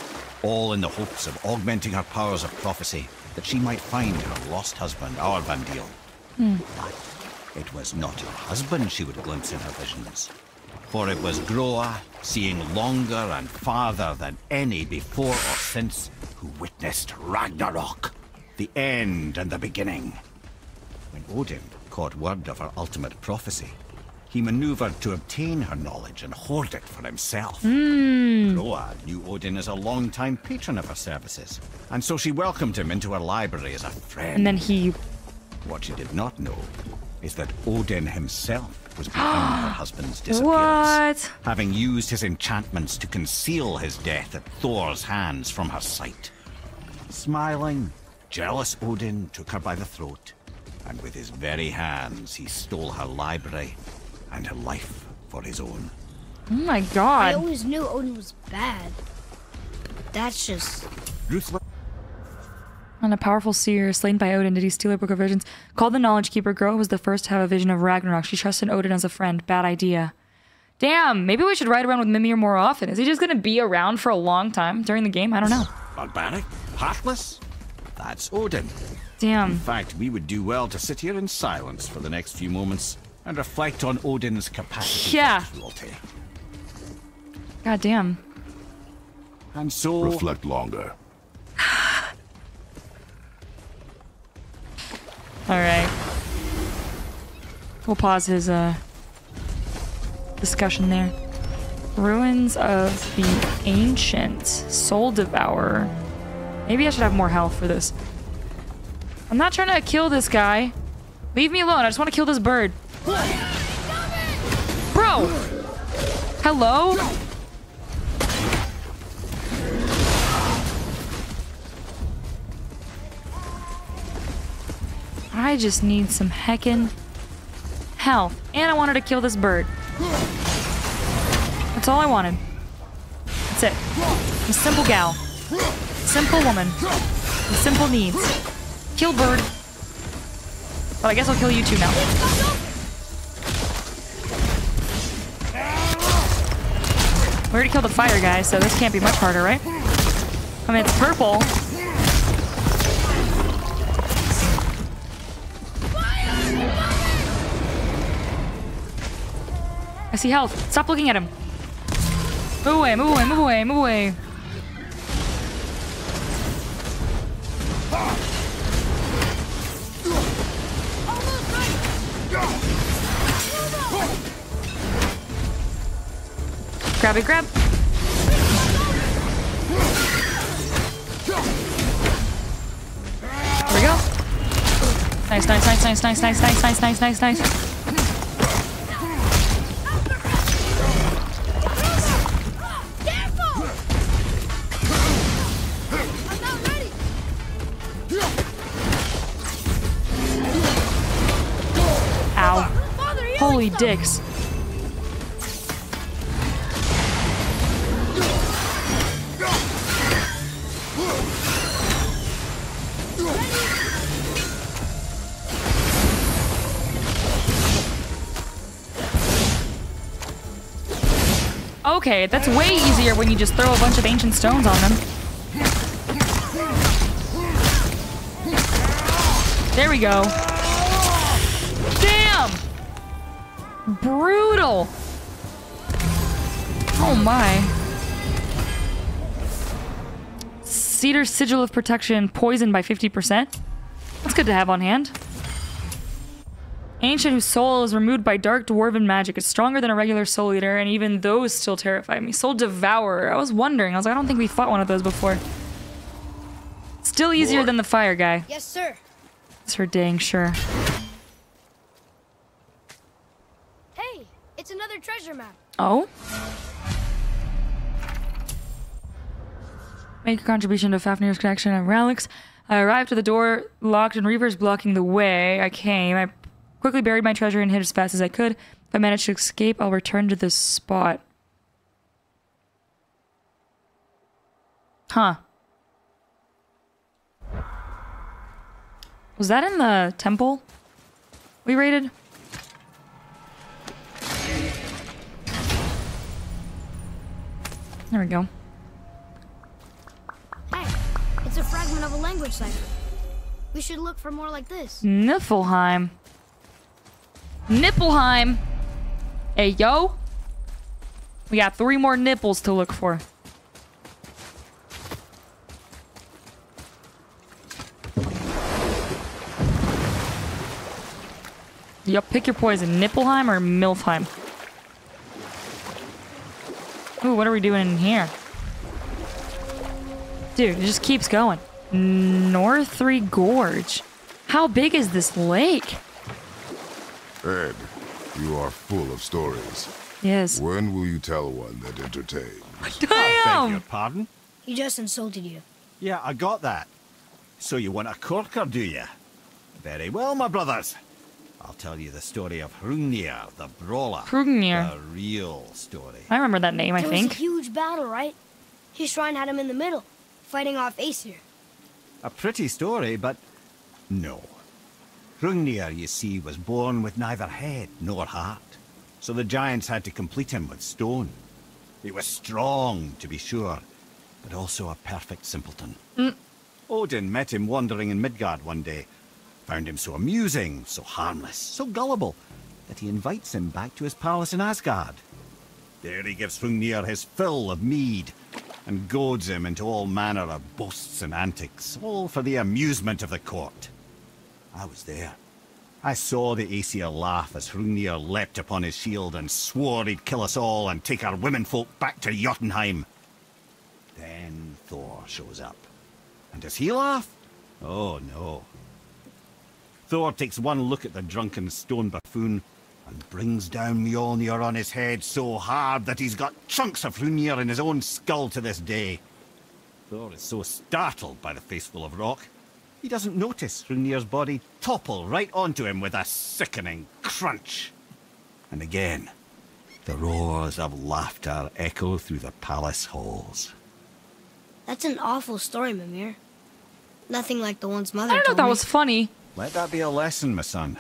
all in the hopes of augmenting her powers of prophecy that she might find her lost husband, Aurvandil. Mm. But it was not her husband she would glimpse in her visions, for it was Groa, seeing longer and farther than any before or since, who witnessed Ragnarok, the end and the beginning. When Odin caught word of her ultimate prophecy, he maneuvered to obtain her knowledge and hoard it for himself. Mm. Groa knew Odin as a long-time patron of her services, and so she welcomed him into her library as a friend. And then he... What she did not know is that Odin himself was behind her husband's disappearance, what? having used his enchantments to conceal his death at Thor's hands from her sight. Smiling, jealous Odin took her by the throat, and with his very hands he stole her library and her life for his own. Oh my god. I always knew Odin was bad. That's just useless. On a powerful seer slain by Odin, did he steal a book of visions? Called the Knowledge Keeper, Groa was the first to have a vision of Ragnarok. She trusted Odin as a friend. Bad idea. Damn, maybe we should ride around with Mimir more often. Is he just gonna be around for a long time during the game? I don't know. Barbaric? Heartless? That's Odin. Damn. In fact, we would do well to sit here in silence for the next few moments and reflect on Odin's capacity yeah. for cruelty. God damn. And so... Reflect longer. Alright. We'll pause his uh, discussion there. Ruins of the Ancient Soul Devourer. Maybe I should have more health for this. I'm not trying to kill this guy. Leave me alone. I just want to kill this bird. Bro! Hello? I just need some heckin' health. And I wanted to kill this bird. That's all I wanted. That's it. I'm a simple gal. Simple woman. With simple needs. Kill bird. But I guess I'll kill you too now. We already killed the fire guy, so this can't be much harder, right? I mean, it's purple. I see health. Stop looking at him. Move away, move away, move away, move away. Grab it, grab. There we go. Nice, nice, nice, nice, nice, nice, nice, nice, nice, nice, nice. Holy dicks. Okay, that's way easier when you just throw a bunch of ancient stones on them. There we go. Brutal! Oh my. Cedar Sigil of Protection, poisoned by fifty percent. That's good to have on hand. Ancient whose soul is removed by dark dwarven magic is stronger than a regular soul eater, and even those still terrify me. Soul Devourer. I was wondering. I was like, I don't think we fought one of those before. Still easier Lord. than the fire guy. Yes, sir. That's for dang sure. It's another treasure map. Oh? Make a contribution to Fafnir's connection of relics. I arrived at the door, locked, and reapers blocking the way. I came. I quickly buried my treasure and hid as fast as I could. If I manage to escape, I'll return to this spot. Huh. Was that in the temple we raided? There we go. Hey, it's a fragment of a language cipher. We should look for more like this. Niflheim. Niflheim. Hey, yo. We got three more nipples to look for. Yo, pick your poison. Niflheim or Milfheim? Ooh, what are we doing in here? Dude, it just keeps going. Northree Gorge. How big is this lake? Ed, you are full of stories. Yes. When will you tell one that entertains? Damn! I beg your pardon? He just insulted you. Yeah, I got that. So you want a corker, do you? Very well, my brothers. I'll tell you the story of Hrungnir, the brawler. Hrungnir. The real story. I remember that name, I think. It was a huge battle, right? His shrine had him in the middle, fighting off Aesir. A pretty story, but no. Hrungnir, you see, was born with neither head nor heart, so the giants had to complete him with stone. He was strong, to be sure, but also a perfect simpleton. Mm. Odin met him wandering in Midgard one day, found him so amusing, so harmless, so gullible, that he invites him back to his palace in Asgard. There he gives Hrungnir his fill of mead, and goads him into all manner of boasts and antics, all for the amusement of the court. I was there. I saw the Aesir laugh as Hrungnir leapt upon his shield and swore he'd kill us all and take our womenfolk back to Jotunheim. Then Thor shows up. And does he laugh? Oh no. Thor takes one look at the drunken stone buffoon and brings down Mjolnir on his head so hard that he's got chunks of Hrungnir in his own skull to this day. Thor is so startled by the faceful of rock, he doesn't notice Hrungnir's body topple right onto him with a sickening crunch. And again, the roars of laughter echo through the palace halls. That's an awful story, Mimir. Nothing like the one's mother told me. I don't know if that was funny. Let that be a lesson, my son.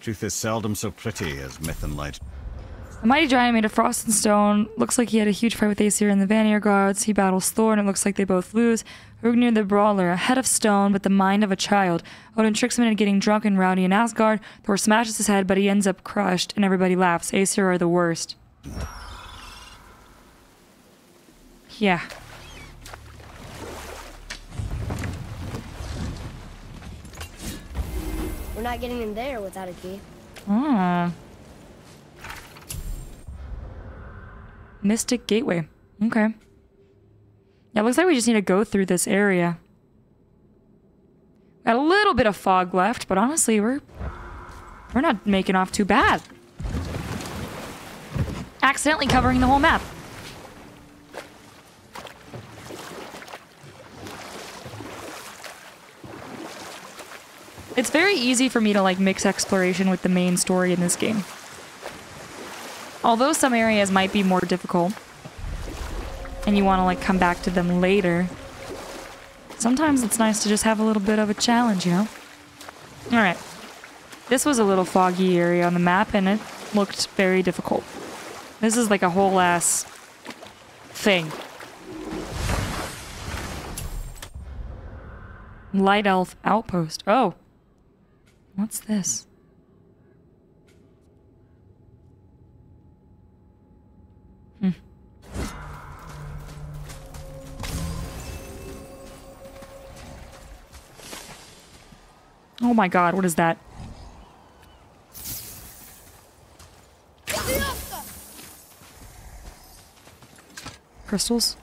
Truth is seldom so pretty as myth and legend. A mighty giant made of frost and stone. Looks like he had a huge fight with Aesir and the Vanir gods. He battles Thor and it looks like they both lose. Hrungnir the brawler, a head of stone but the mind of a child. Odin tricks him into getting drunk and rowdy in Asgard. Thor smashes his head but he ends up crushed and everybody laughs. Aesir are the worst. Yeah. We're not getting in there without a key. Ah. Mystic Gateway. Okay. Yeah, it looks like we just need to go through this area. Got a little bit of fog left, but honestly, we're... We're not making off too bad. Accidentally covering the whole map. It's very easy for me to like mix exploration with the main story in this game. Although some areas might be more difficult and you want to like come back to them later. Sometimes it's nice to just have a little bit of a challenge, you know? All right. This was a little foggy area on the map and it looked very difficult. This is like a whole ass thing. Light Elf Outpost. Oh. What's this? Hmm. Oh my god, what is that? Crystals?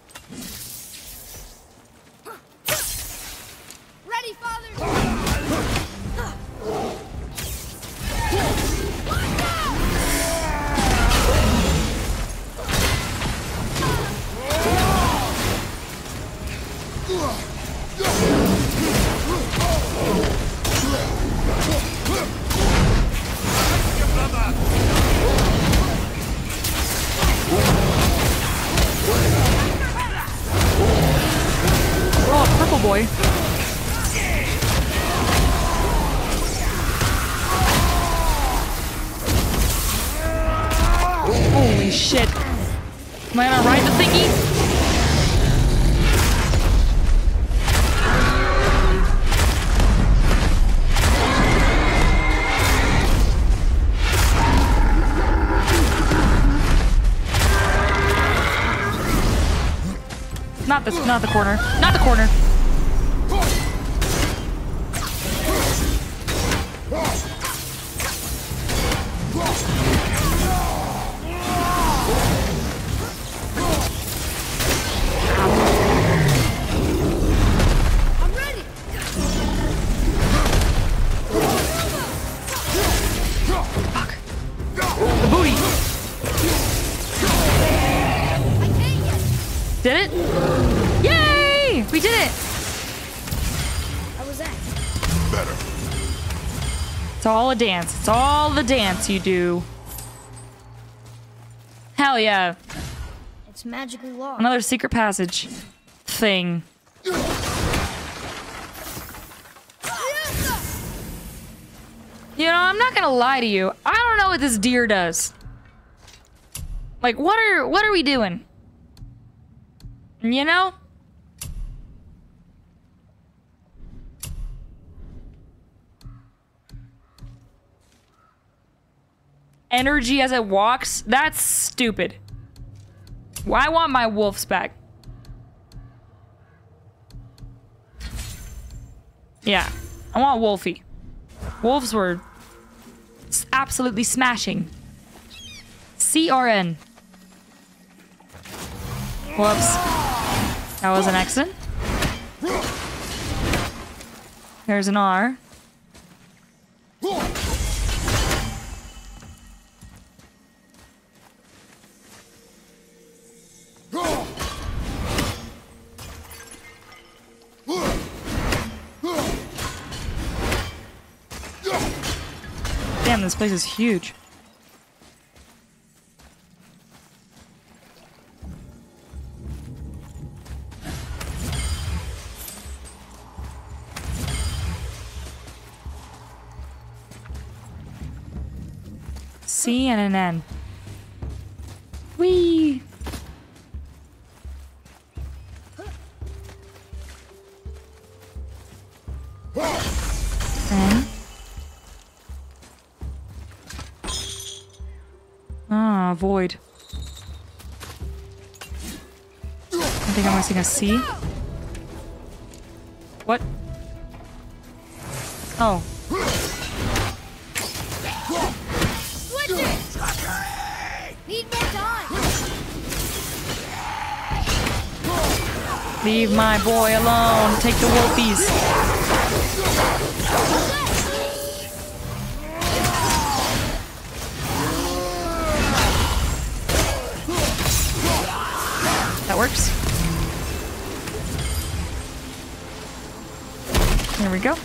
This, not the corner. Not the corner. It's all a dance. It's all the dance you do. Hell yeah. It's magically locked. Another secret passage thing. You know, I'm not gonna lie to you. I don't know what this deer does. Like, what are what are we doing? You know? Energy as it walks? That's stupid. Well, I want my wolves back. Yeah, I want Wolfie. Wolves were absolutely smashing. C R N. Whoops. That was an accident. There's an R. Damn, this place is huge. C and an N. Whee! N. Ah, void. I think I'm missing a C. What? Oh. Leave my boy alone. Take the wolfies. That works. There we go.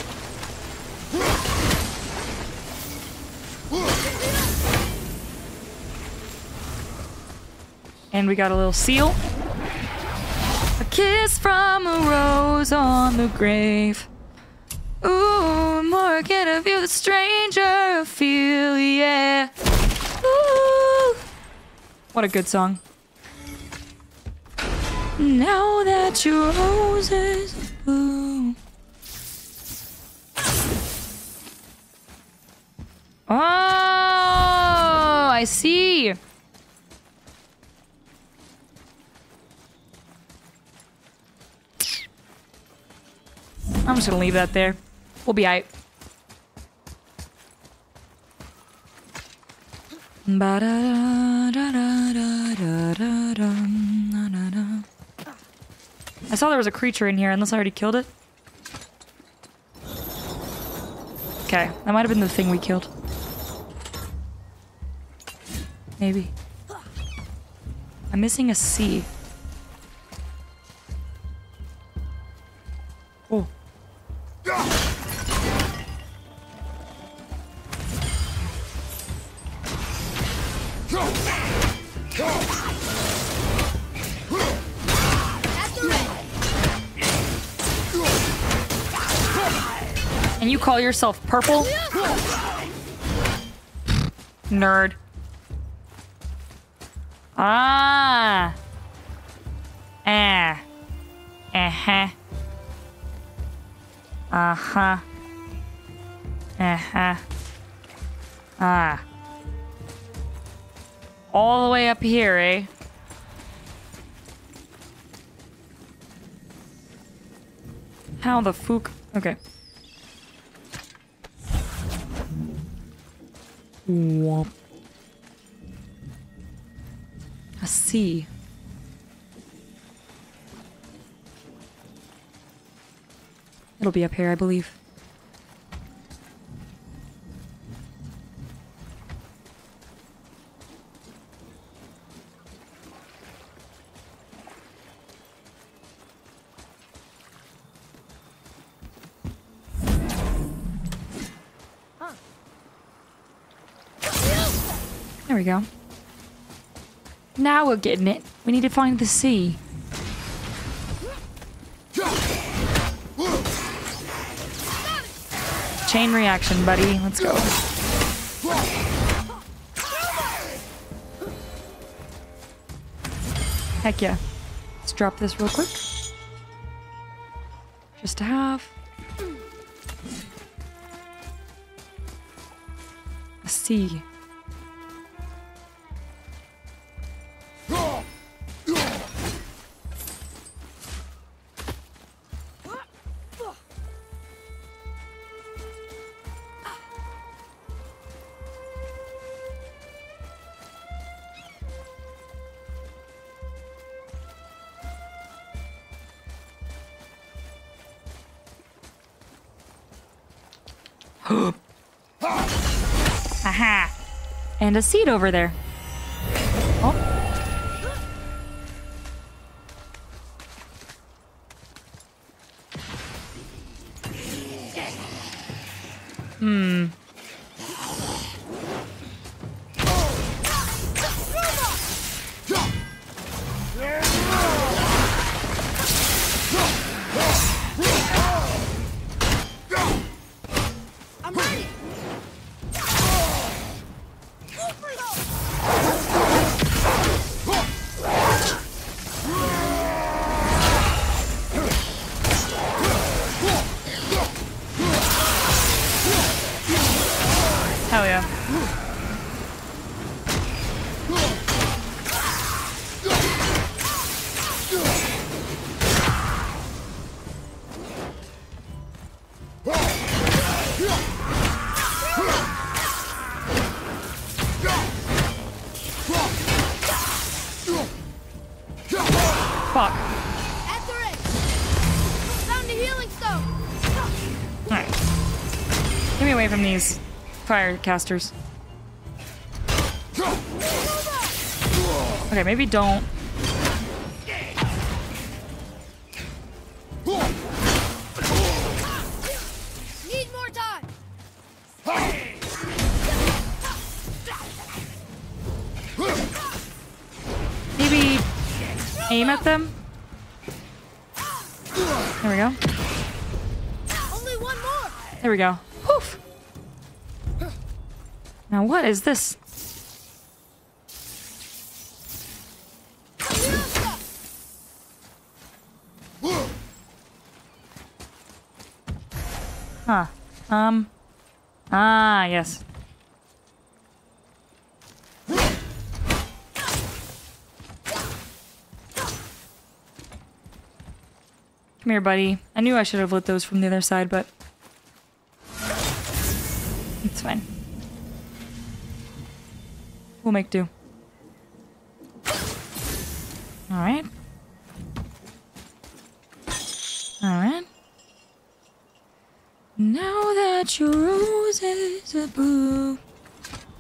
And we got a little seal. A kiss from a rose on the grave. Ooh, more can I feel the stranger I feel, yeah. Ooh. What a good song. Now that your rose is blue. Oh, I see. I'm just gonna leave that there. We'll be aight. I saw there was a creature in here, unless I already killed it. Okay, that might have been the thing we killed. Maybe. I'm missing a C. Oh. And you call yourself purple? Nerd. Ah. Ah. Uh-huh. Uh-huh. Uh-huh. Ah. All the way up here, eh? How the fuck? Okay. Whoop. A C. It'll be up here, I believe. Huh. There we go. Now we're getting it. We need to find the sea. Chain reaction, buddy. Let's go. Heck yeah. Let's drop this real quick. Just to have. A sea. Aha! And a seed over there. Oh. Hmm. From these fire casters. Okay, maybe don't. Need more time. Maybe aim at them. There we go. Only one more. There we go. Now what is this? Huh. Um. Ah, yes. Come here, buddy. I knew I should have lit those from the other side, but it's fine. We'll make do. Alright. Alright. Now that your roses are blue,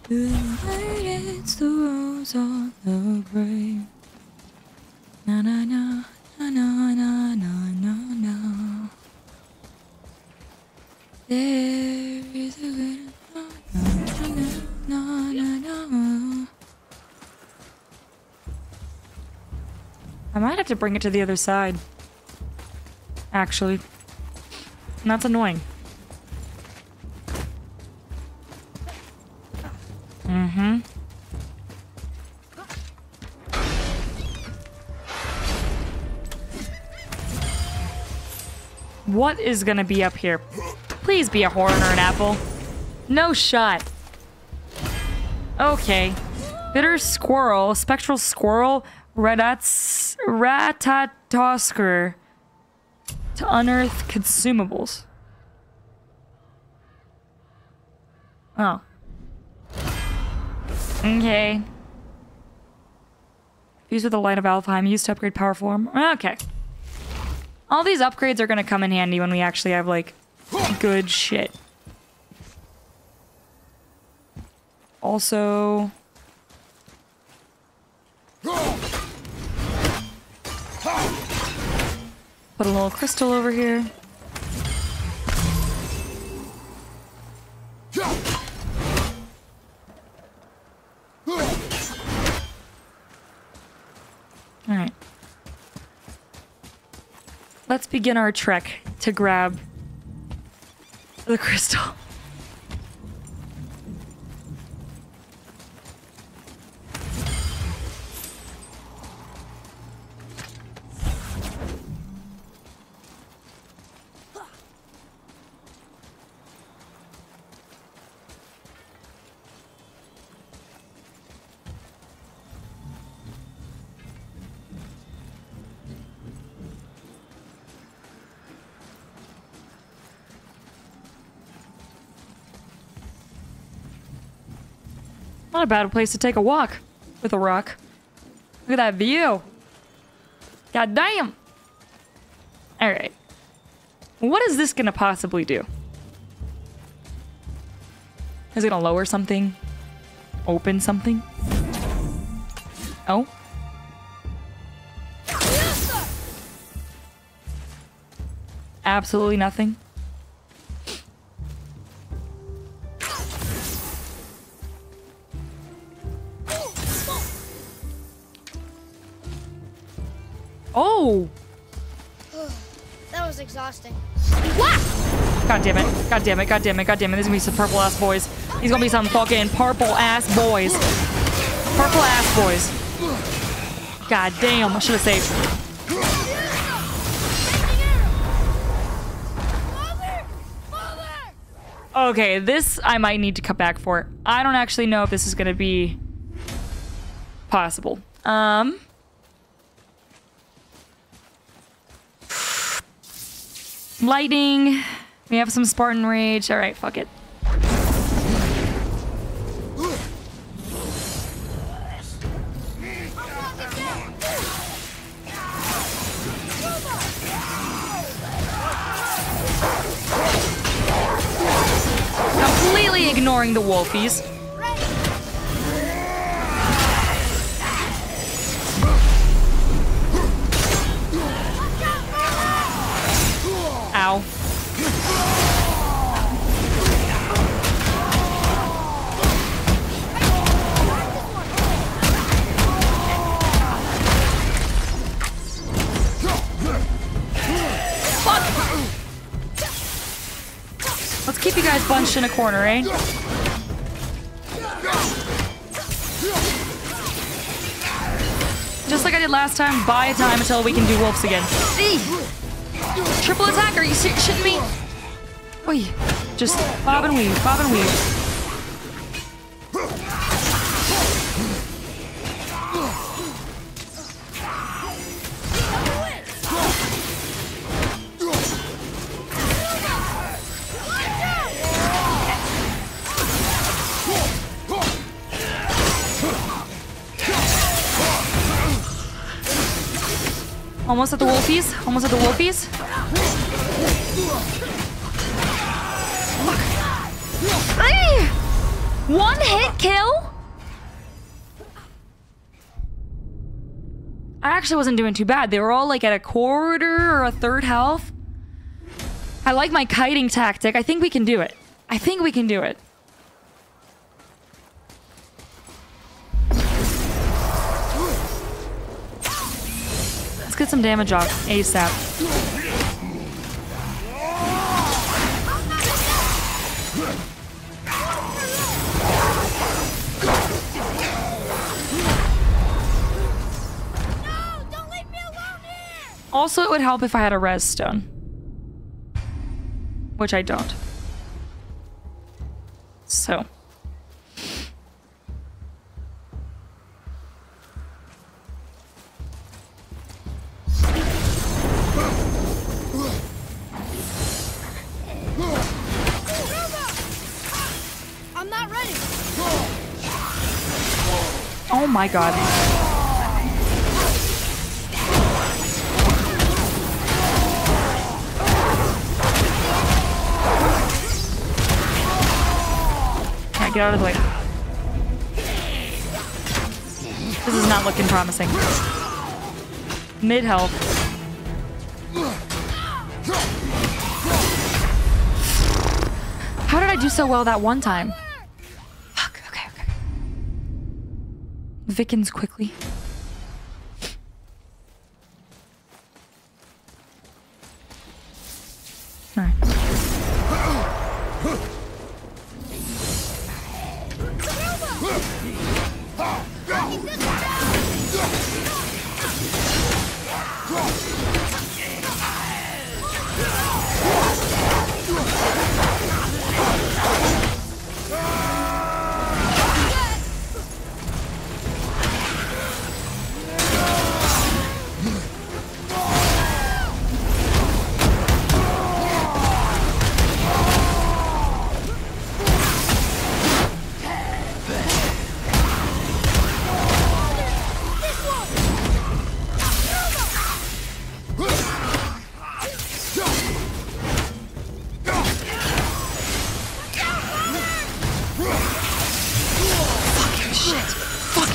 the light is the rose on the grave. Na na na, na na na na na na. There is a little na na na na. I might have to bring it to the other side. Actually. And that's annoying. Mm-hmm. What is gonna be up here? Please be a horn or an apple. No shot. Okay. Bitter squirrel, spectral squirrel, Ratats, Ratatoskr to unearth consumables. Oh. Okay. Fuse with the light of Alfheim, used to upgrade powerful armor. Okay. All these upgrades are gonna come in handy when we actually have like good shit. Also, put a little crystal over here. All right. Let's begin our trek to grab the crystal. Not a bad place to take a walk with a rock. Look at that view. God damn. All right. What is this going to possibly do? Is it going to lower something? Open something? Oh. Absolutely nothing. God damn it, god damn it, god damn it, god damn it. There's gonna be some purple ass boys. He's gonna be some fucking purple ass boys. Purple ass boys. God damn, I should have saved. Okay, this I might need to cut back for. I don't actually know if this is gonna be possible. Um. Lighting. We have some Spartan rage. All right, fuck it. Completely ignoring the wolfies. Ow. Keep you guys bunched in a corner, eh? Just like I did last time, buy a time until we can do wolves again. See? Triple attack, are you shitting me? Oi. Just bob and weave, bob and weave. Almost at the wolfies. Almost at the wolfies. Look. Hey! One hit kill? I actually wasn't doing too bad. They were all like at a quarter or a third health. I like my kiting tactic. I think we can do it. I think we can do it. Get some damage off ASAP. No, don't leave me alone here. Also, it would help if I had a res stone, which I don't. So. Oh my god. Alright, get out of the way. This is not looking promising. Mid-health. How did I do so well that one time? Vickens quickly.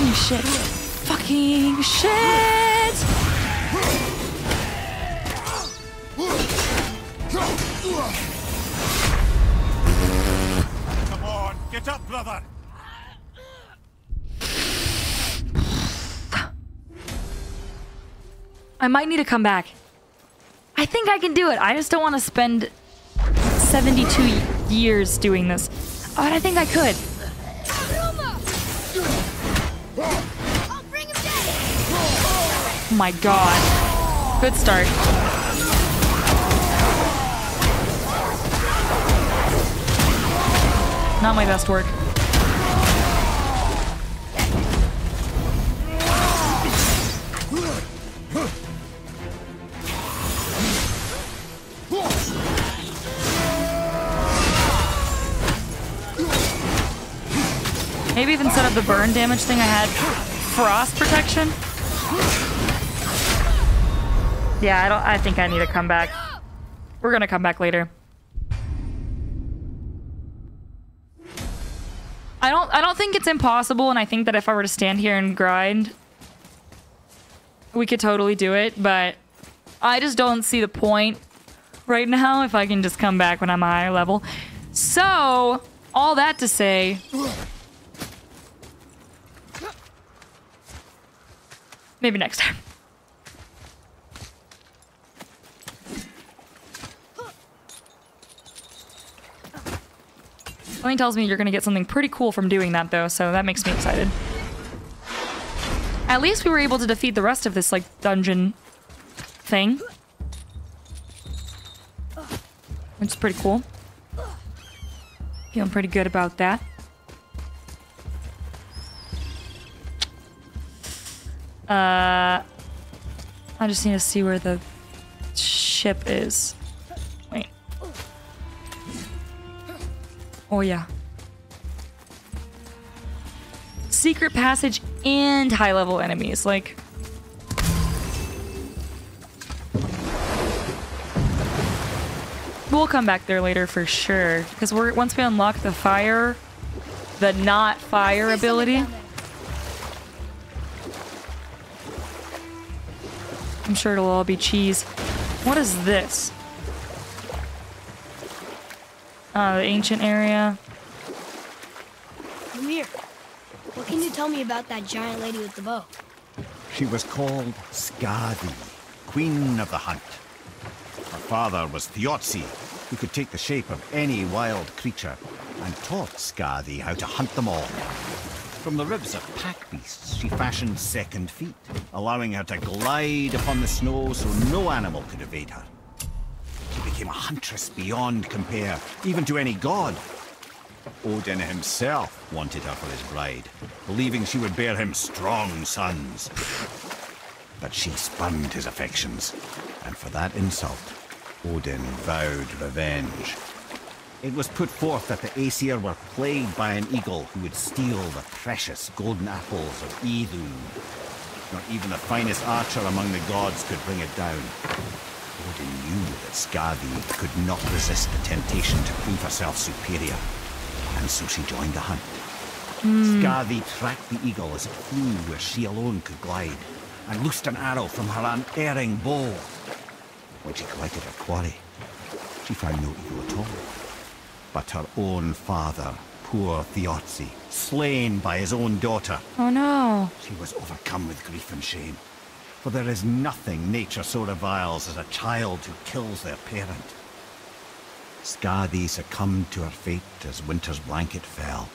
Fucking shit. Fucking shit! Come on, get up, brother! I might need to come back. I think I can do it. I just don't want to spend seventy-two years doing this. But I think I could. I'll bring him down. Oh my god. Good start. Not my best work. Maybe even set up the burn damage thing I had. Frost protection? Yeah, I don't I think I need to come back. We're gonna come back later. I don't I don't think it's impossible, and I think that if I were to stand here and grind, we could totally do it, but I just don't see the point right now if I can just come back when I'm a higher level. So, all that to say, maybe next time. Something tells me you're gonna get something pretty cool from doing that though, so that makes me excited. At least we were able to defeat the rest of this like dungeon thing. Which is pretty cool. Feeling pretty good about that. Uh, I just need to see where the ship is. Wait. Oh yeah. Secret passage and high level enemies, like. We'll come back there later for sure, because we're once we unlock the fire, the not fire ability. I'm sure it'll all be cheese. What is this? Uh, the ancient area. Ymir, what can you tell me about that giant lady with the bow? She was called Skadi, Queen of the Hunt. Her father was Thjazi, who could take the shape of any wild creature, and taught Skadi how to hunt them all. From the ribs of pack beasts, she fashioned second feet, allowing her to glide upon the snow so no animal could evade her. She became a huntress beyond compare, even to any god. Odin himself wanted her for his bride, believing she would bear him strong sons. But she spurned his affections, and for that insult, Odin vowed revenge. It was put forth that the Aesir were plagued by an eagle who would steal the precious golden apples of Idun. Not even the finest archer among the gods could bring it down. Odin knew that Skadi could not resist the temptation to prove herself superior, and so she joined the hunt. Mm. Skadi tracked the eagle as it flew where she alone could glide, and loosed an arrow from her unerring bow. When she collected her quarry, she found no eagle at all. But her own father, poor Thjazi, slain by his own daughter. Oh no. She was overcome with grief and shame, for there is nothing nature so reviles as a child who kills their parent. Skadi succumbed to her fate as winter's blanket fell,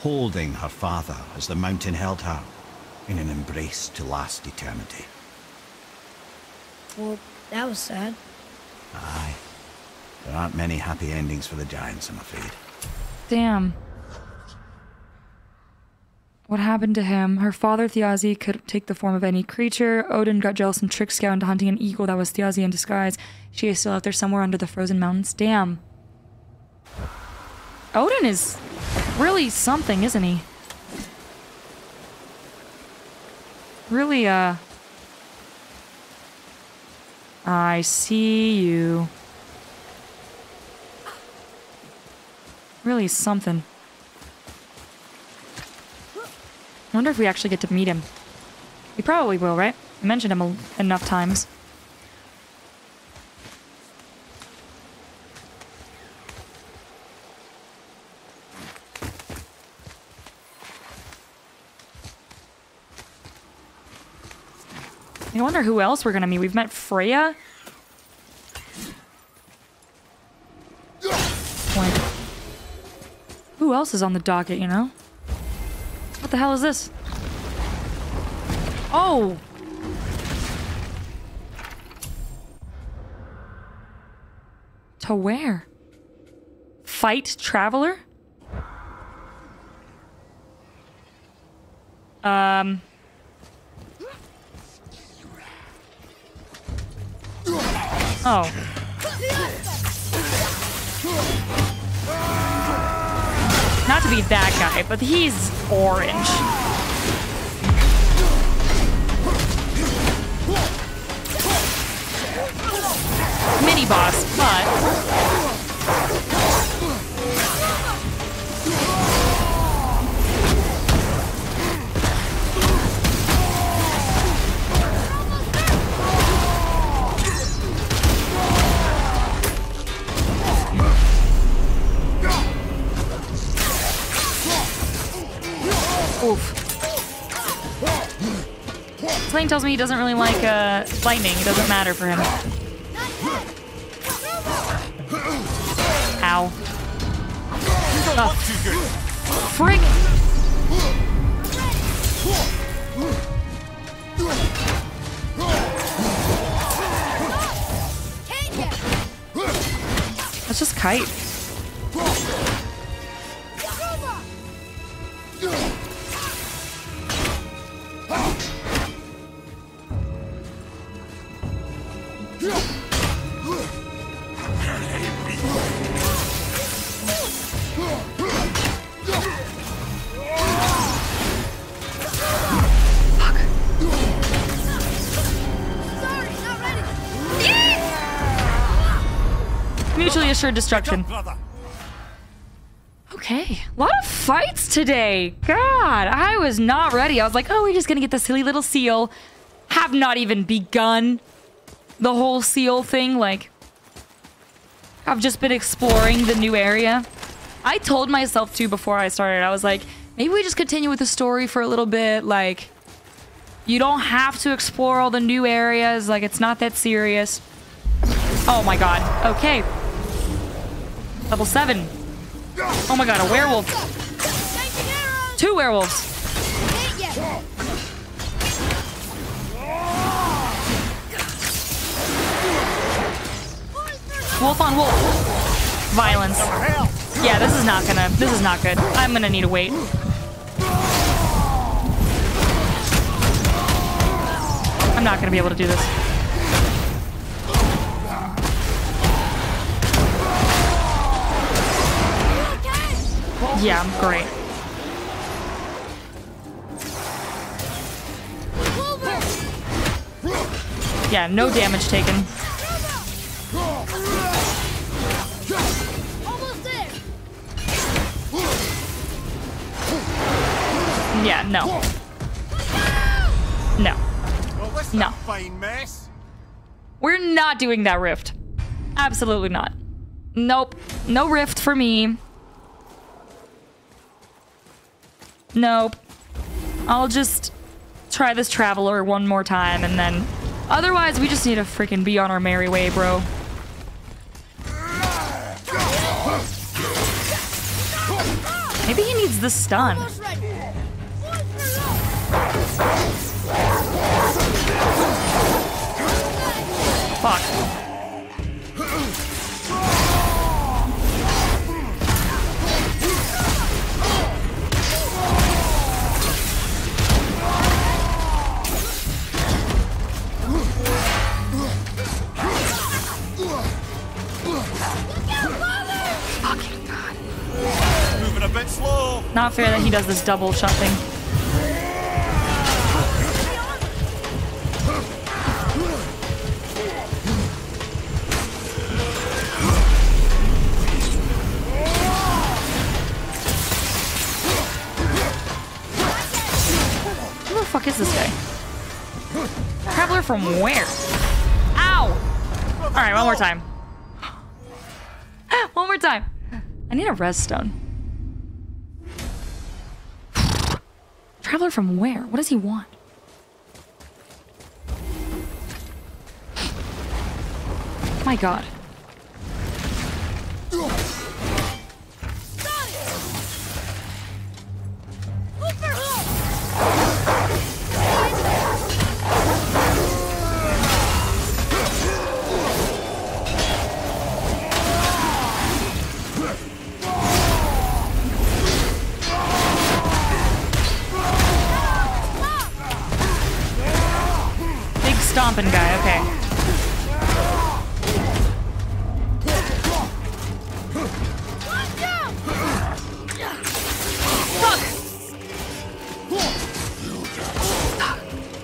holding her father as the mountain held her, in an embrace to last eternity. Well, that was sad. Aye. There aren't many happy endings for the giants, I'm afraid. Damn. What happened to him? Her father, Thjazi, could take the form of any creature. Odin got jealous and tricked Skadi into hunting an eagle that was Thjazi in disguise. She is still out there somewhere under the frozen mountains. Damn. Odin is really something, isn't he? Really, uh... I see you. Really something. I wonder if we actually get to meet him. We probably will, right? I mentioned him a enough times. I wonder who else we're gonna meet. We've met Freya. Point. Who else is on the docket, you know? What the hell is this? Oh! To where? Fight Traveler? Um... Oh. Not to be that guy, but he's orange. Mini boss, but. Lane tells me he doesn't really like uh, lightning. It doesn't matter for him. Ow. Oh. Frick! That's just kite. Assured destruction. Okay, a lot of fights today. God, I was not ready. I was like, oh, we're just gonna get the silly little seal. Have not even begun the whole seal thing. Like, I've just been exploring the new area. I told myself too before I started, I was like, maybe we just continue with the story for a little bit. Like, you don't have to explore all the new areas. Like, it's not that serious. Oh my god. Okay. Level seven. Oh my god, a werewolf. Two werewolves. Wolf on wolf. Violence. Yeah, this is not gonna, this is not good. I'm gonna need to wait. I'm not gonna be able to do this. Yeah, I'm great. Yeah, no damage taken. Yeah, no. No. No. We're not doing that rift. Absolutely not. Nope. No rift for me. Nope. I'll just try this Traveler one more time, and then... Otherwise, we just need to freaking be on our merry way, bro. Maybe he needs the stun. Fuck. Not fair that he does this double shot thing. fuck is this guy? Traveler from where? Ow! Alright, one more time. One more time. I need a res stone. Traveler from where? What does he want? My god. Stomping guy, okay. Fuck!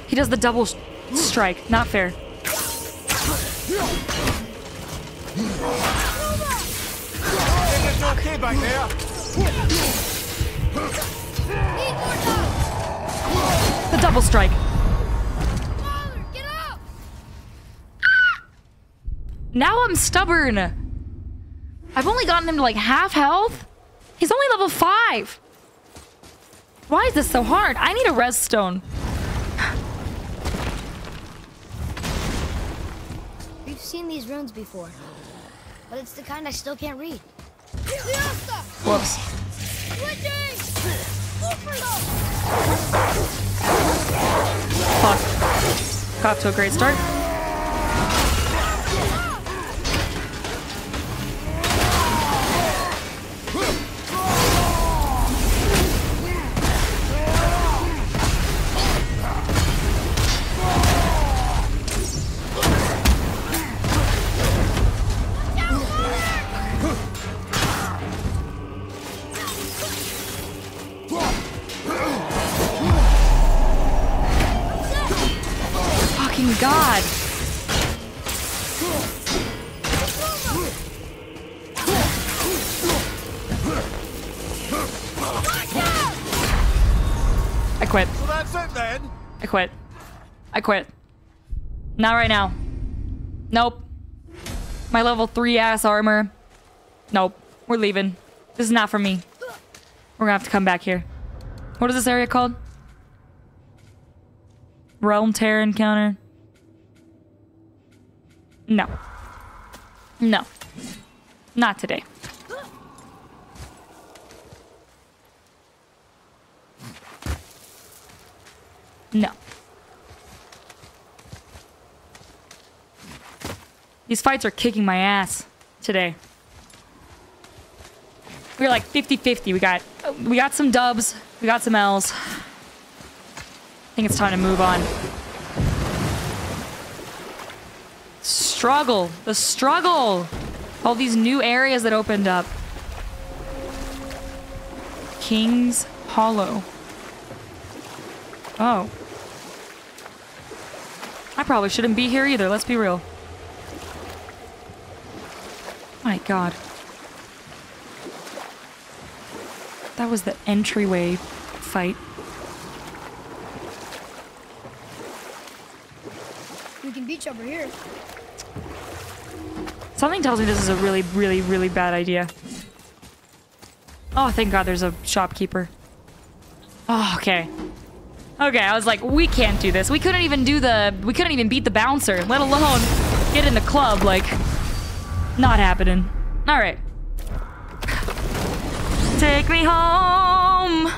He does the double strike, not fair. Okay back there. The double strike. Now I'm stubborn. I've only gotten him to like half health. He's only level five. Why is this so hard? I need a res stone. We've seen these runes before, but it's the kind I still can't read. Whoops. Fuck. Got to a great start. God. I quit. So that's it then. I quit. I quit. Not right now. Nope. My level three ass armor. Nope. We're leaving. This is not for me. We're gonna have to come back here. What is this area called? Realm Terror Encounter. No. No. Not today. No. These fights are kicking my ass today. We're like fifty fifty. We got we got some dubs, we got some L's. I think it's time to move on. Struggle. The struggle. All these new areas that opened up. King's Hollow. Oh. I probably shouldn't be here either, let's be real. My god. That was the entryway fight. We can beach over here. Something tells me this is a really, really, really bad idea. Oh, thank God there's a shopkeeper. Oh, okay. Okay, I was like, we can't do this. We couldn't even do the... We couldn't even beat the bouncer, let alone get in the club. Like, not happening. All right. Take me home.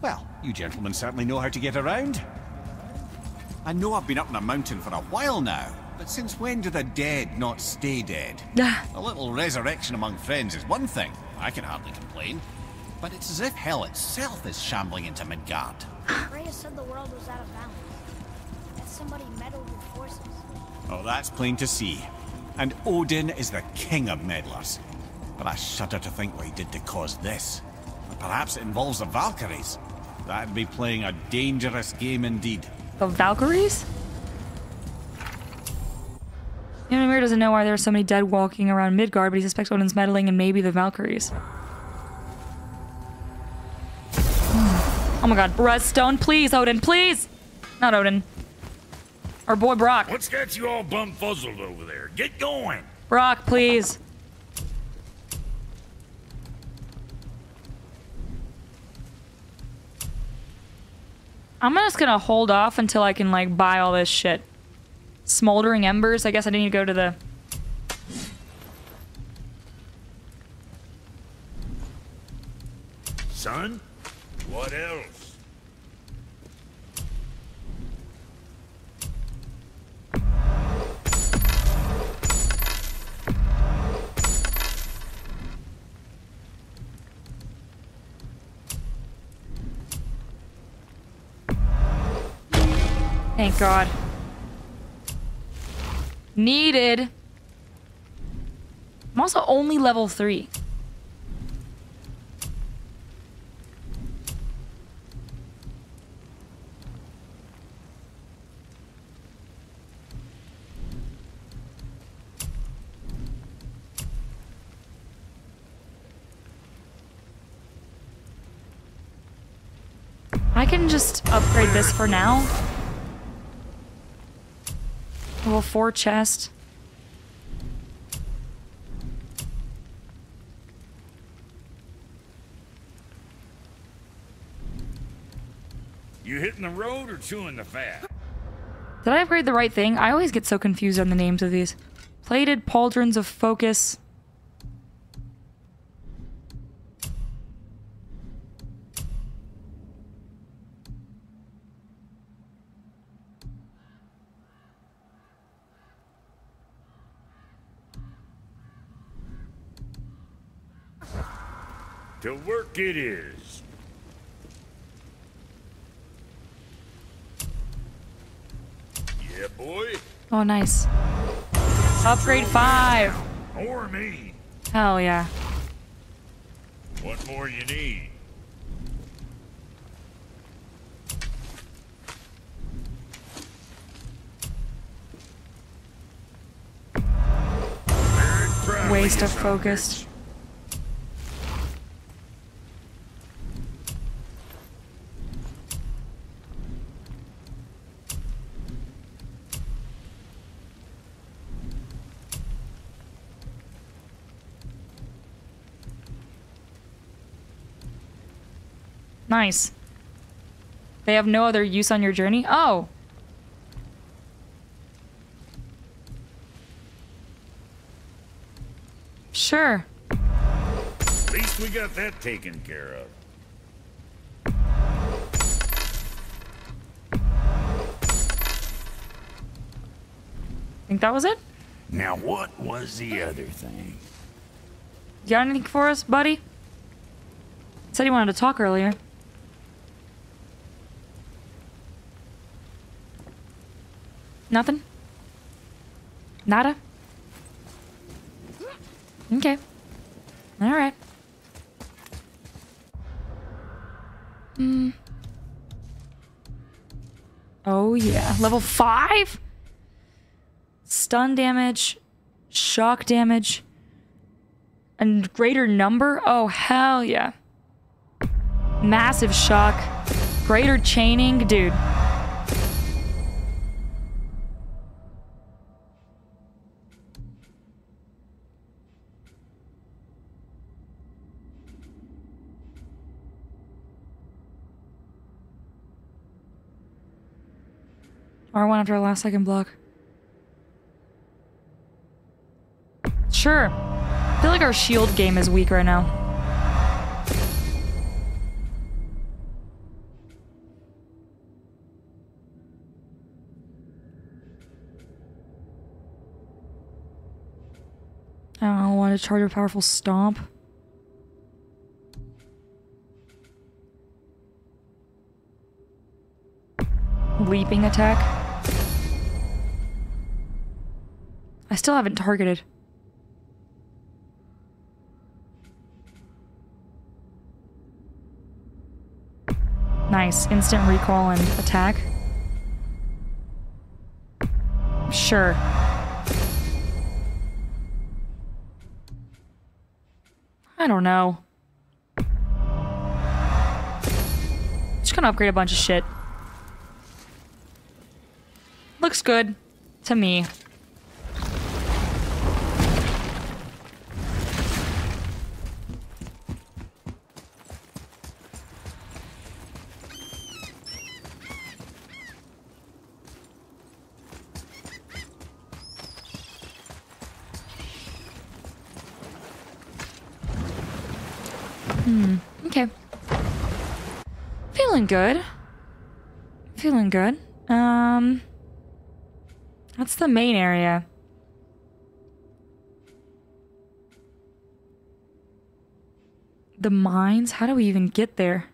Well, you gentlemen certainly know how to get around. I know I've been up in a mountain for a while now, but since when do the dead not stay dead? A little resurrection among friends is one thing, I can hardly complain, but it's as if hell itself is shambling into Midgard. Freya said the world was out of balance, that somebody meddled with forces. Oh, that's plain to see, and Odin is the king of meddlers, but I shudder to think what he did to cause this, and perhaps it involves the Valkyries. That'd be playing a dangerous game indeed. The Valkyries? Ymir doesn't know why there are so many dead walking around Midgard, but he suspects Odin's meddling and maybe the Valkyries. Oh my god. Redstone, please, Odin, please! Not Odin. Our boy Brock. What's got you all bum-fuzzled over there? Get going! Brock, please. I'm just gonna hold off until I can, like, buy all this shit. Smoldering embers? I guess I didn't need to go to the... Son? What else? Thank God. Needed. I'm also only level three. I can just upgrade this for now. Level four chest. You hitting the road or chewing the fat? Did I upgrade the right thing? I always get so confused on the names of these. Plated pauldrons of focus. To work it is. Yeah, boy. Oh, nice. Upgrade five. Or me. Hell yeah. What more you need? Waste of focus. Nice. They have no other use on your journey? Oh. Sure. At least we got that taken care of. Think that was it? Now what was the other thing? You got anything for us, buddy? Said he wanted to talk earlier. Nothing? Nada? Okay. All right. Hmm. Oh, yeah. Level five? Stun damage, shock damage, and greater number? Oh, hell yeah. Massive shock, greater chaining, dude. R one after our last second block. Sure. I feel like our shield game is weak right now. I don't want to charge a powerful stomp. Leaping attack. I still haven't targeted. Nice. Instant recall and attack. Sure. I don't know. Just just gonna upgrade a bunch of shit. Looks good to me. Hmm, okay. Feeling good. Feeling good. Um, that's the main area. The mines? How do we even get there?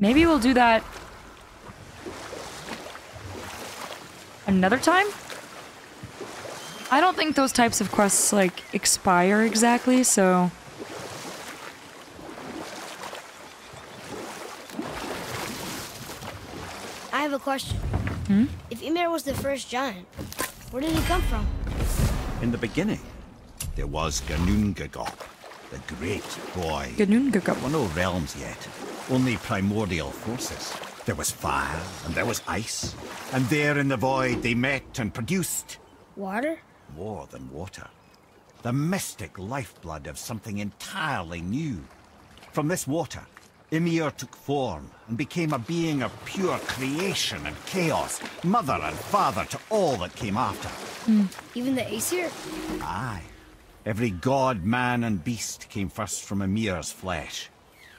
Maybe we'll do that another time? I don't think those types of quests, like, expire exactly, so... I have a question. Hmm? If Ymir was the first giant, where did he come from? In the beginning, there was Ginnungagap, the great boy. Ginnungagap. Well, no realms yet. Only primordial forces. There was fire, and there was ice. And there in the void they met and produced... Water? More than water. The mystic lifeblood of something entirely new. From this water, Ymir took form and became a being of pure creation and chaos, mother and father to all that came after. Mm. Even the Aesir? Aye. Every god, man, and beast came first from Ymir's flesh.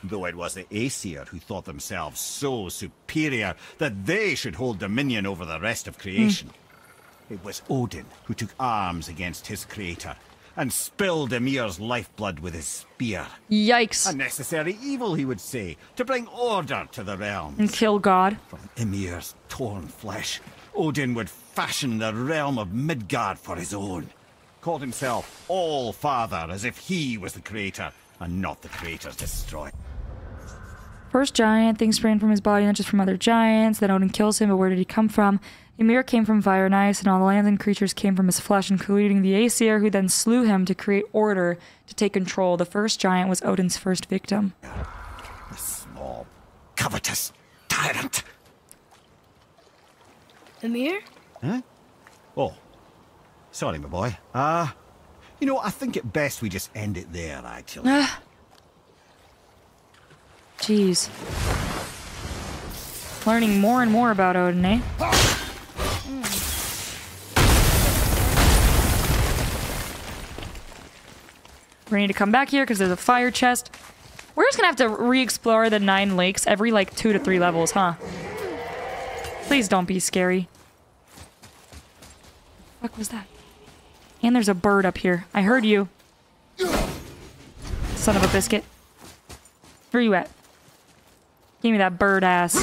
Though it was the Aesir who thought themselves so superior that they should hold dominion over the rest of creation. Mm. It was Odin who took arms against his creator and spilled Ymir's lifeblood with his spear. Yikes. A necessary evil, he would say, to bring order to the realm. And kill God. From Ymir's torn flesh, Odin would fashion the realm of Midgard for his own. Called himself All-Father as if he was the creator and not the creator's destroyer. First giant, things sprang from his body, not just from other giants. Then Odin kills him, but where did he come from? Ymir came from fire and ice, and all the lands and creatures came from his flesh, including the Aesir, who then slew him to create order, to take control. The first giant was Odin's first victim. The small, covetous tyrant. Ymir? Huh? Oh. Sorry, my boy. Ah. Uh, you know, I think it best we just end it there, actually. Uh. Jeez. Learning more and more about Odin, eh? Mm. We need to come back here because there's a fire chest. We're just gonna have to re-explore the nine lakes every, like, two to three levels, huh? Please don't be scary. What the fuck was that? And there's a bird up here. I heard you. Son of a biscuit. Where you at? Give me that bird ass.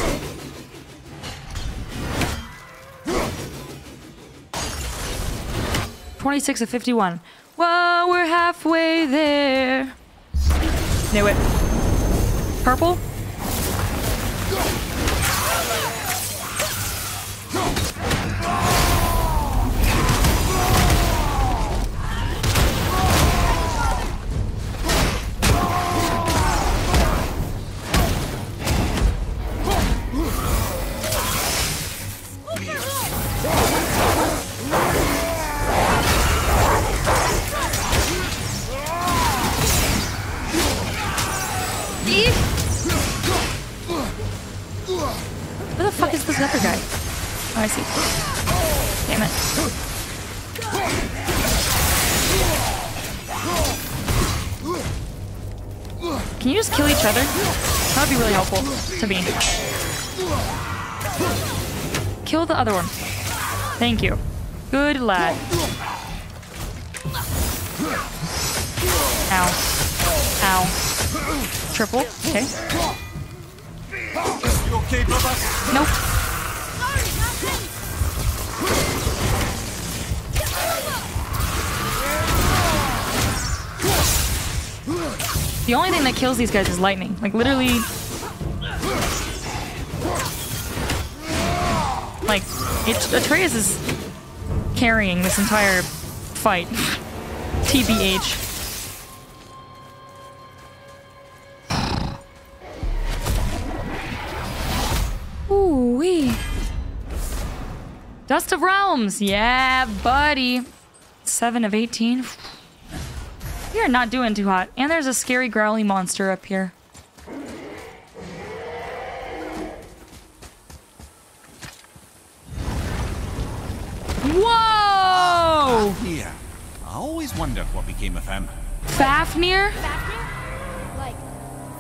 twenty-six of fifty-one. Whoa, we're halfway there. Knew it. Purple? To me. Kill the other one. Thank you. Good lad. Ow. Ow. Triple. Okay. You okay, brother? Nope. The only thing that kills these guys is lightning. Like, literally... Like, It, Atreus is carrying this entire fight. T B H. Ooh-wee. Dust of Realms. Yeah, buddy. seven of eighteen. We are not doing too hot. And there's a scary growly monster up here. Whoa! Fafnir. I always wondered what became of him. Fafnir? Fafnir? Like,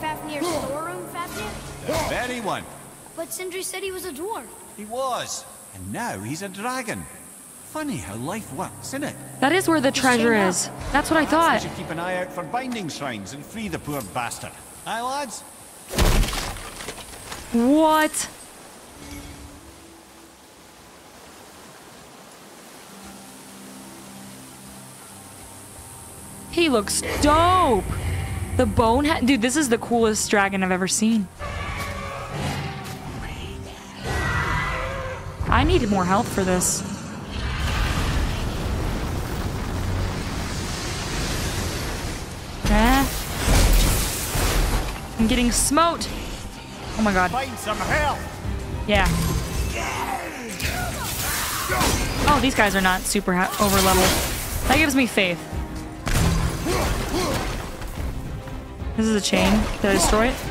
Fafnir's storeroom Fafnir? The very one. But Sindri said he was a dwarf. He was. And now he's a dragon. Funny how life works, isn't it? That is where the treasure is. That's what I thought. You should keep an eye out for binding shrines and free the poor bastard. Aye, lads? What? He looks dope. The bonehead. Dude, this is the coolest dragon I've ever seen. I need more health for this. Eh. I'm getting smote. Oh my god. Find some help. Yeah. Oh, these guys are not super over level. That gives me faith. This is a chain. Did I destroy it? How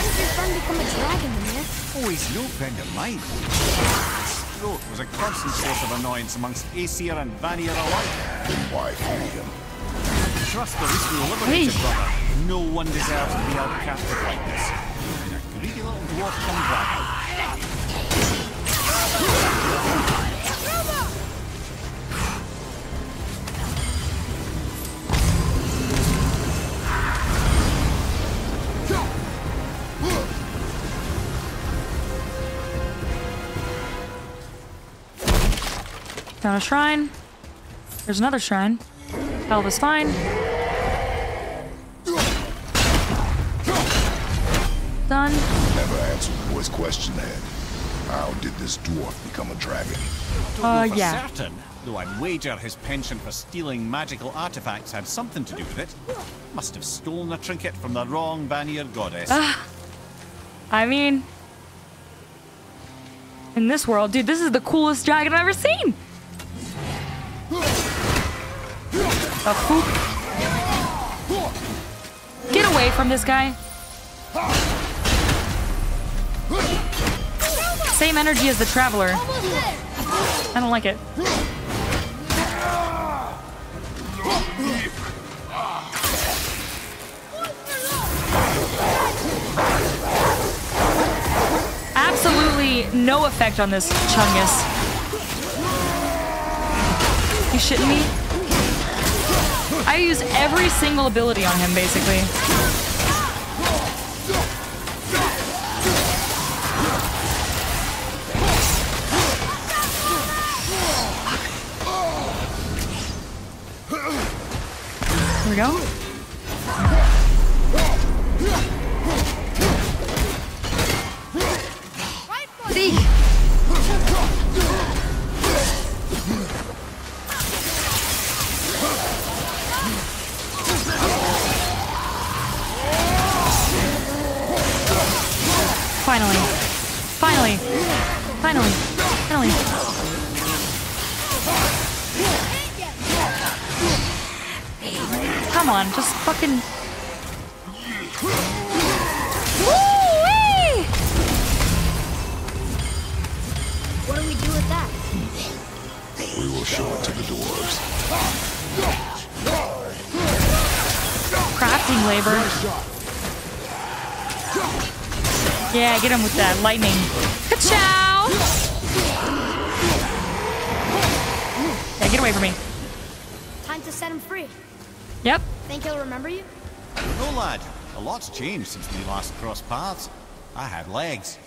did your friend become a dragon, Mimir? Oh, he's no friend of mine. His throat was a constant source of annoyance amongst Aesir and Vanir alike. Why feed him? Trust the risk you eliminated, brother. No one deserves to be outcasted like this. And a greedy little dwarf comes back. Down a shrine. There's another shrine. Hell is fine. Done. Never answered the boy's question then. How did this dwarf become a dragon? Uh, yeah. For certain, though I'd wager his penchant for stealing magical artifacts had something to do with it. Must have stolen a trinket from the wrong Vanir goddess. Uh, I mean, in this world, dude, this is the coolest dragon I've ever seen. A poop. Get away from this guy. Same energy as the Traveler. I don't like it. Absolutely no effect on this chungus. You shitting me? I use every single ability on him, basically. Here we go. See. Finally. Finally. Finally. Finally. Come on, just fucking. Woo-wee! What do we do with that? We will show it to the dwarves. Crafting labor. Yeah, get him with that lightning. Ka-chow! Yeah, get away from me. Time to set him free. Yep. Think he'll remember you? No, lad. A lot's changed since we last crossed paths. I had legs.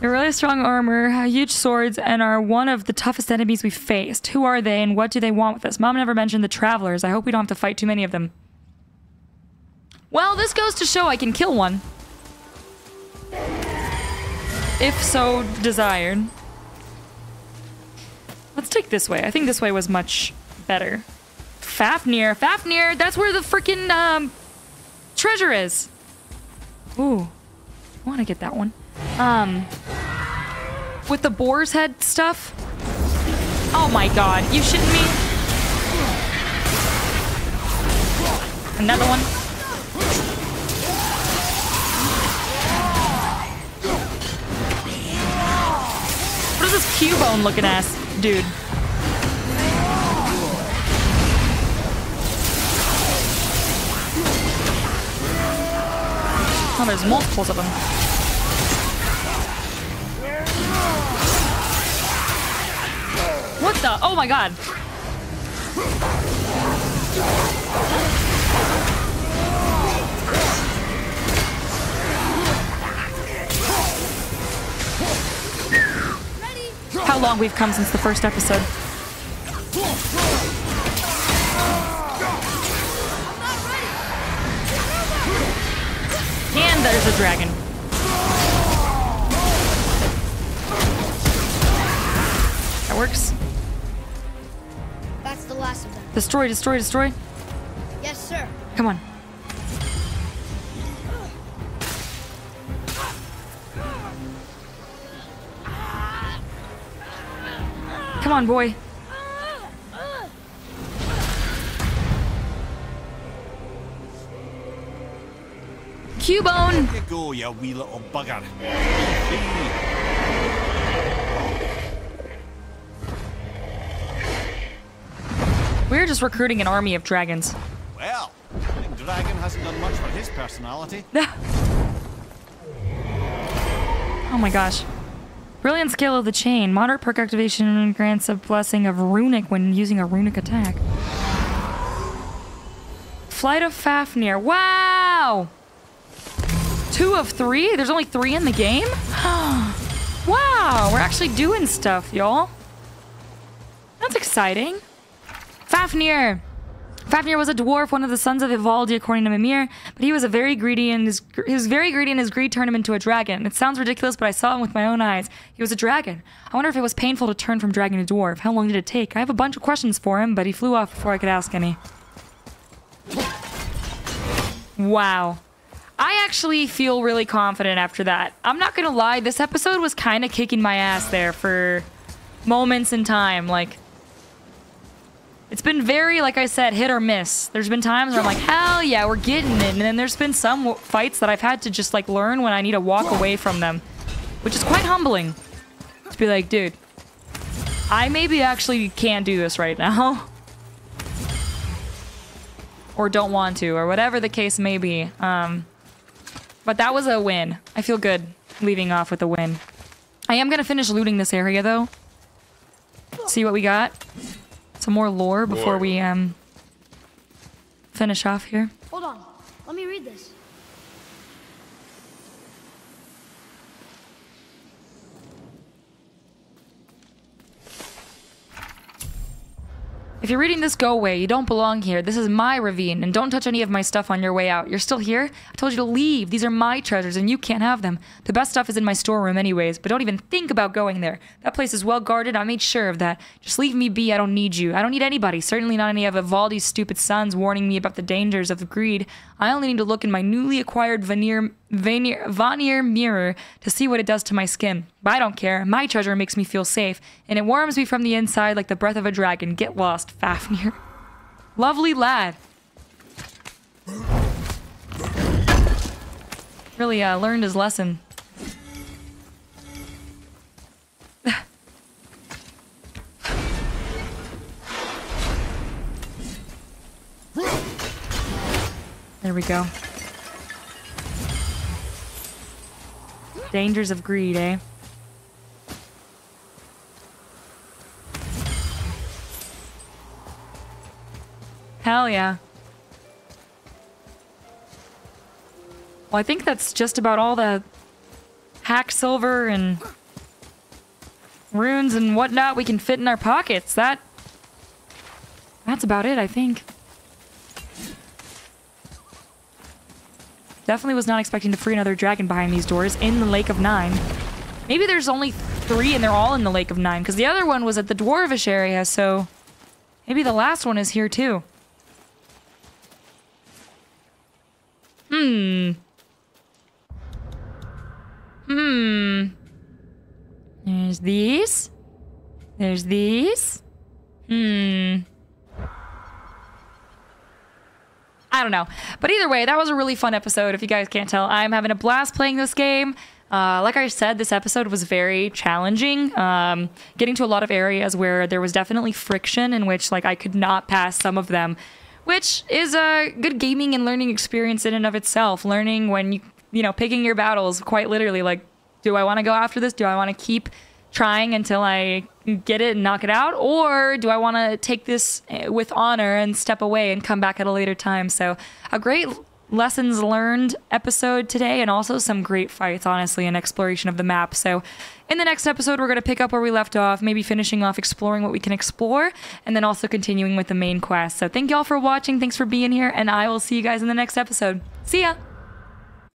They're really strong armor, huge swords, and are one of the toughest enemies we've faced. Who are they and what do they want with us? Mom never mentioned the Travelers. I hope we don't have to fight too many of them. Well, this goes to show I can kill one. if so desired. Let's take this way. I think this way was much better. Fafnir. Fafnir! That's where the freaking um, treasure is. Ooh. I want to get that one. Um, with the boar's head stuff. Oh my god. You shitting me? Another one. What is this Cubone looking ass dude? Oh, there's multiples of them. What the? Oh my god. How long we've come since the first episode. And there's a dragon. That works. That's the last of them. Destroy, destroy, destroy. Yes, sir. Come on. Come on, boy. Cubone! Here you go, you wee little bugger. We're just recruiting an army of dragons. Well, that dragon hasn't done much for his personality. Oh my gosh. Brilliant skill of the chain. Moderate perk activation grants a blessing of runic when using a runic attack. Flight of Fafnir. Wow! Two of three? There's only three in the game? Wow! We're actually doing stuff, y'all. That's exciting. Fafnir. Fafnir was a dwarf, one of the sons of Ivaldi, according to Mimir, but he was a very greedy, and his, he was very greedy, and his greed turned him into a dragon. It sounds ridiculous, but I saw him with my own eyes. He was a dragon. I wonder if it was painful to turn from dragon to dwarf. How long did it take? I have a bunch of questions for him, but he flew off before I could ask any. Wow. I actually feel really confident after that. I'm not gonna lie, this episode was kind of kicking my ass there for moments in time, like... It's been very, like I said, hit or miss. There's been times where I'm like, hell yeah, we're getting it. And then there's been some w fights that I've had to just like learn when I need to walk away from them, which is quite humbling. To be like, dude, I maybe actually can't do this right now. Or don't want to, or whatever the case may be. Um, but that was a win. I feel good leaving off with a win. I am gonna finish looting this area though. See what we got. Some more lore before we um finish off here. Hold on, let me read this. If you're reading this, go away. You don't belong here. This is my ravine, and don't touch any of my stuff on your way out. You're still here? I told you to leave. These are my treasures, and you can't have them. The best stuff is in my storeroom anyways, but don't even think about going there. That place is well guarded. I made sure of that. Just leave me be. I don't need you. I don't need anybody. Certainly not any of Ivaldi's stupid sons warning me about the dangers of greed. I only need to look in my newly acquired Vanir, Vanir, Vanir mirror to see what it does to my skin. But I don't care. My treasure makes me feel safe, and it warms me from the inside like the breath of a dragon. Get lost, Fafnir. Lovely lad. Really uh, learned his lesson. There we go. Dangers of greed, eh? Hell yeah. Well, I think that's just about all the hack silver and runes and whatnot we can fit in our pockets. That That's about it, I think. Definitely was not expecting to free another dragon behind these doors in the Lake of Nine. Maybe there's only three and they're all in the Lake of Nine, because the other one was at the Dwarvish area, so maybe the last one is here too. Hmm. Hmm. There's these. There's these. Hmm. I don't know. But either way, that was a really fun episode. If you guys can't tell, I'm having a blast playing this game. Uh, like I said, this episode was very challenging, um, getting to a lot of areas where there was definitely friction in which, like, I could not pass some of them, which is a good gaming and learning experience in and of itself. Learning when you, you know, picking your battles, quite literally, like, do I want to go after this? Do I want to keep trying until I get it and knock it out? Or do I want to take this with honor and step away and come back at a later time? So a great lessons learned episode today, and also some great fights, honestly, and exploration of the map. So in the next episode, we're going to pick up where we left off, maybe finishing off exploring what we can explore, and then also continuing with the main quest. So thank y'all for watching. Thanks for being here, and I will see you guys in the next episode. See ya!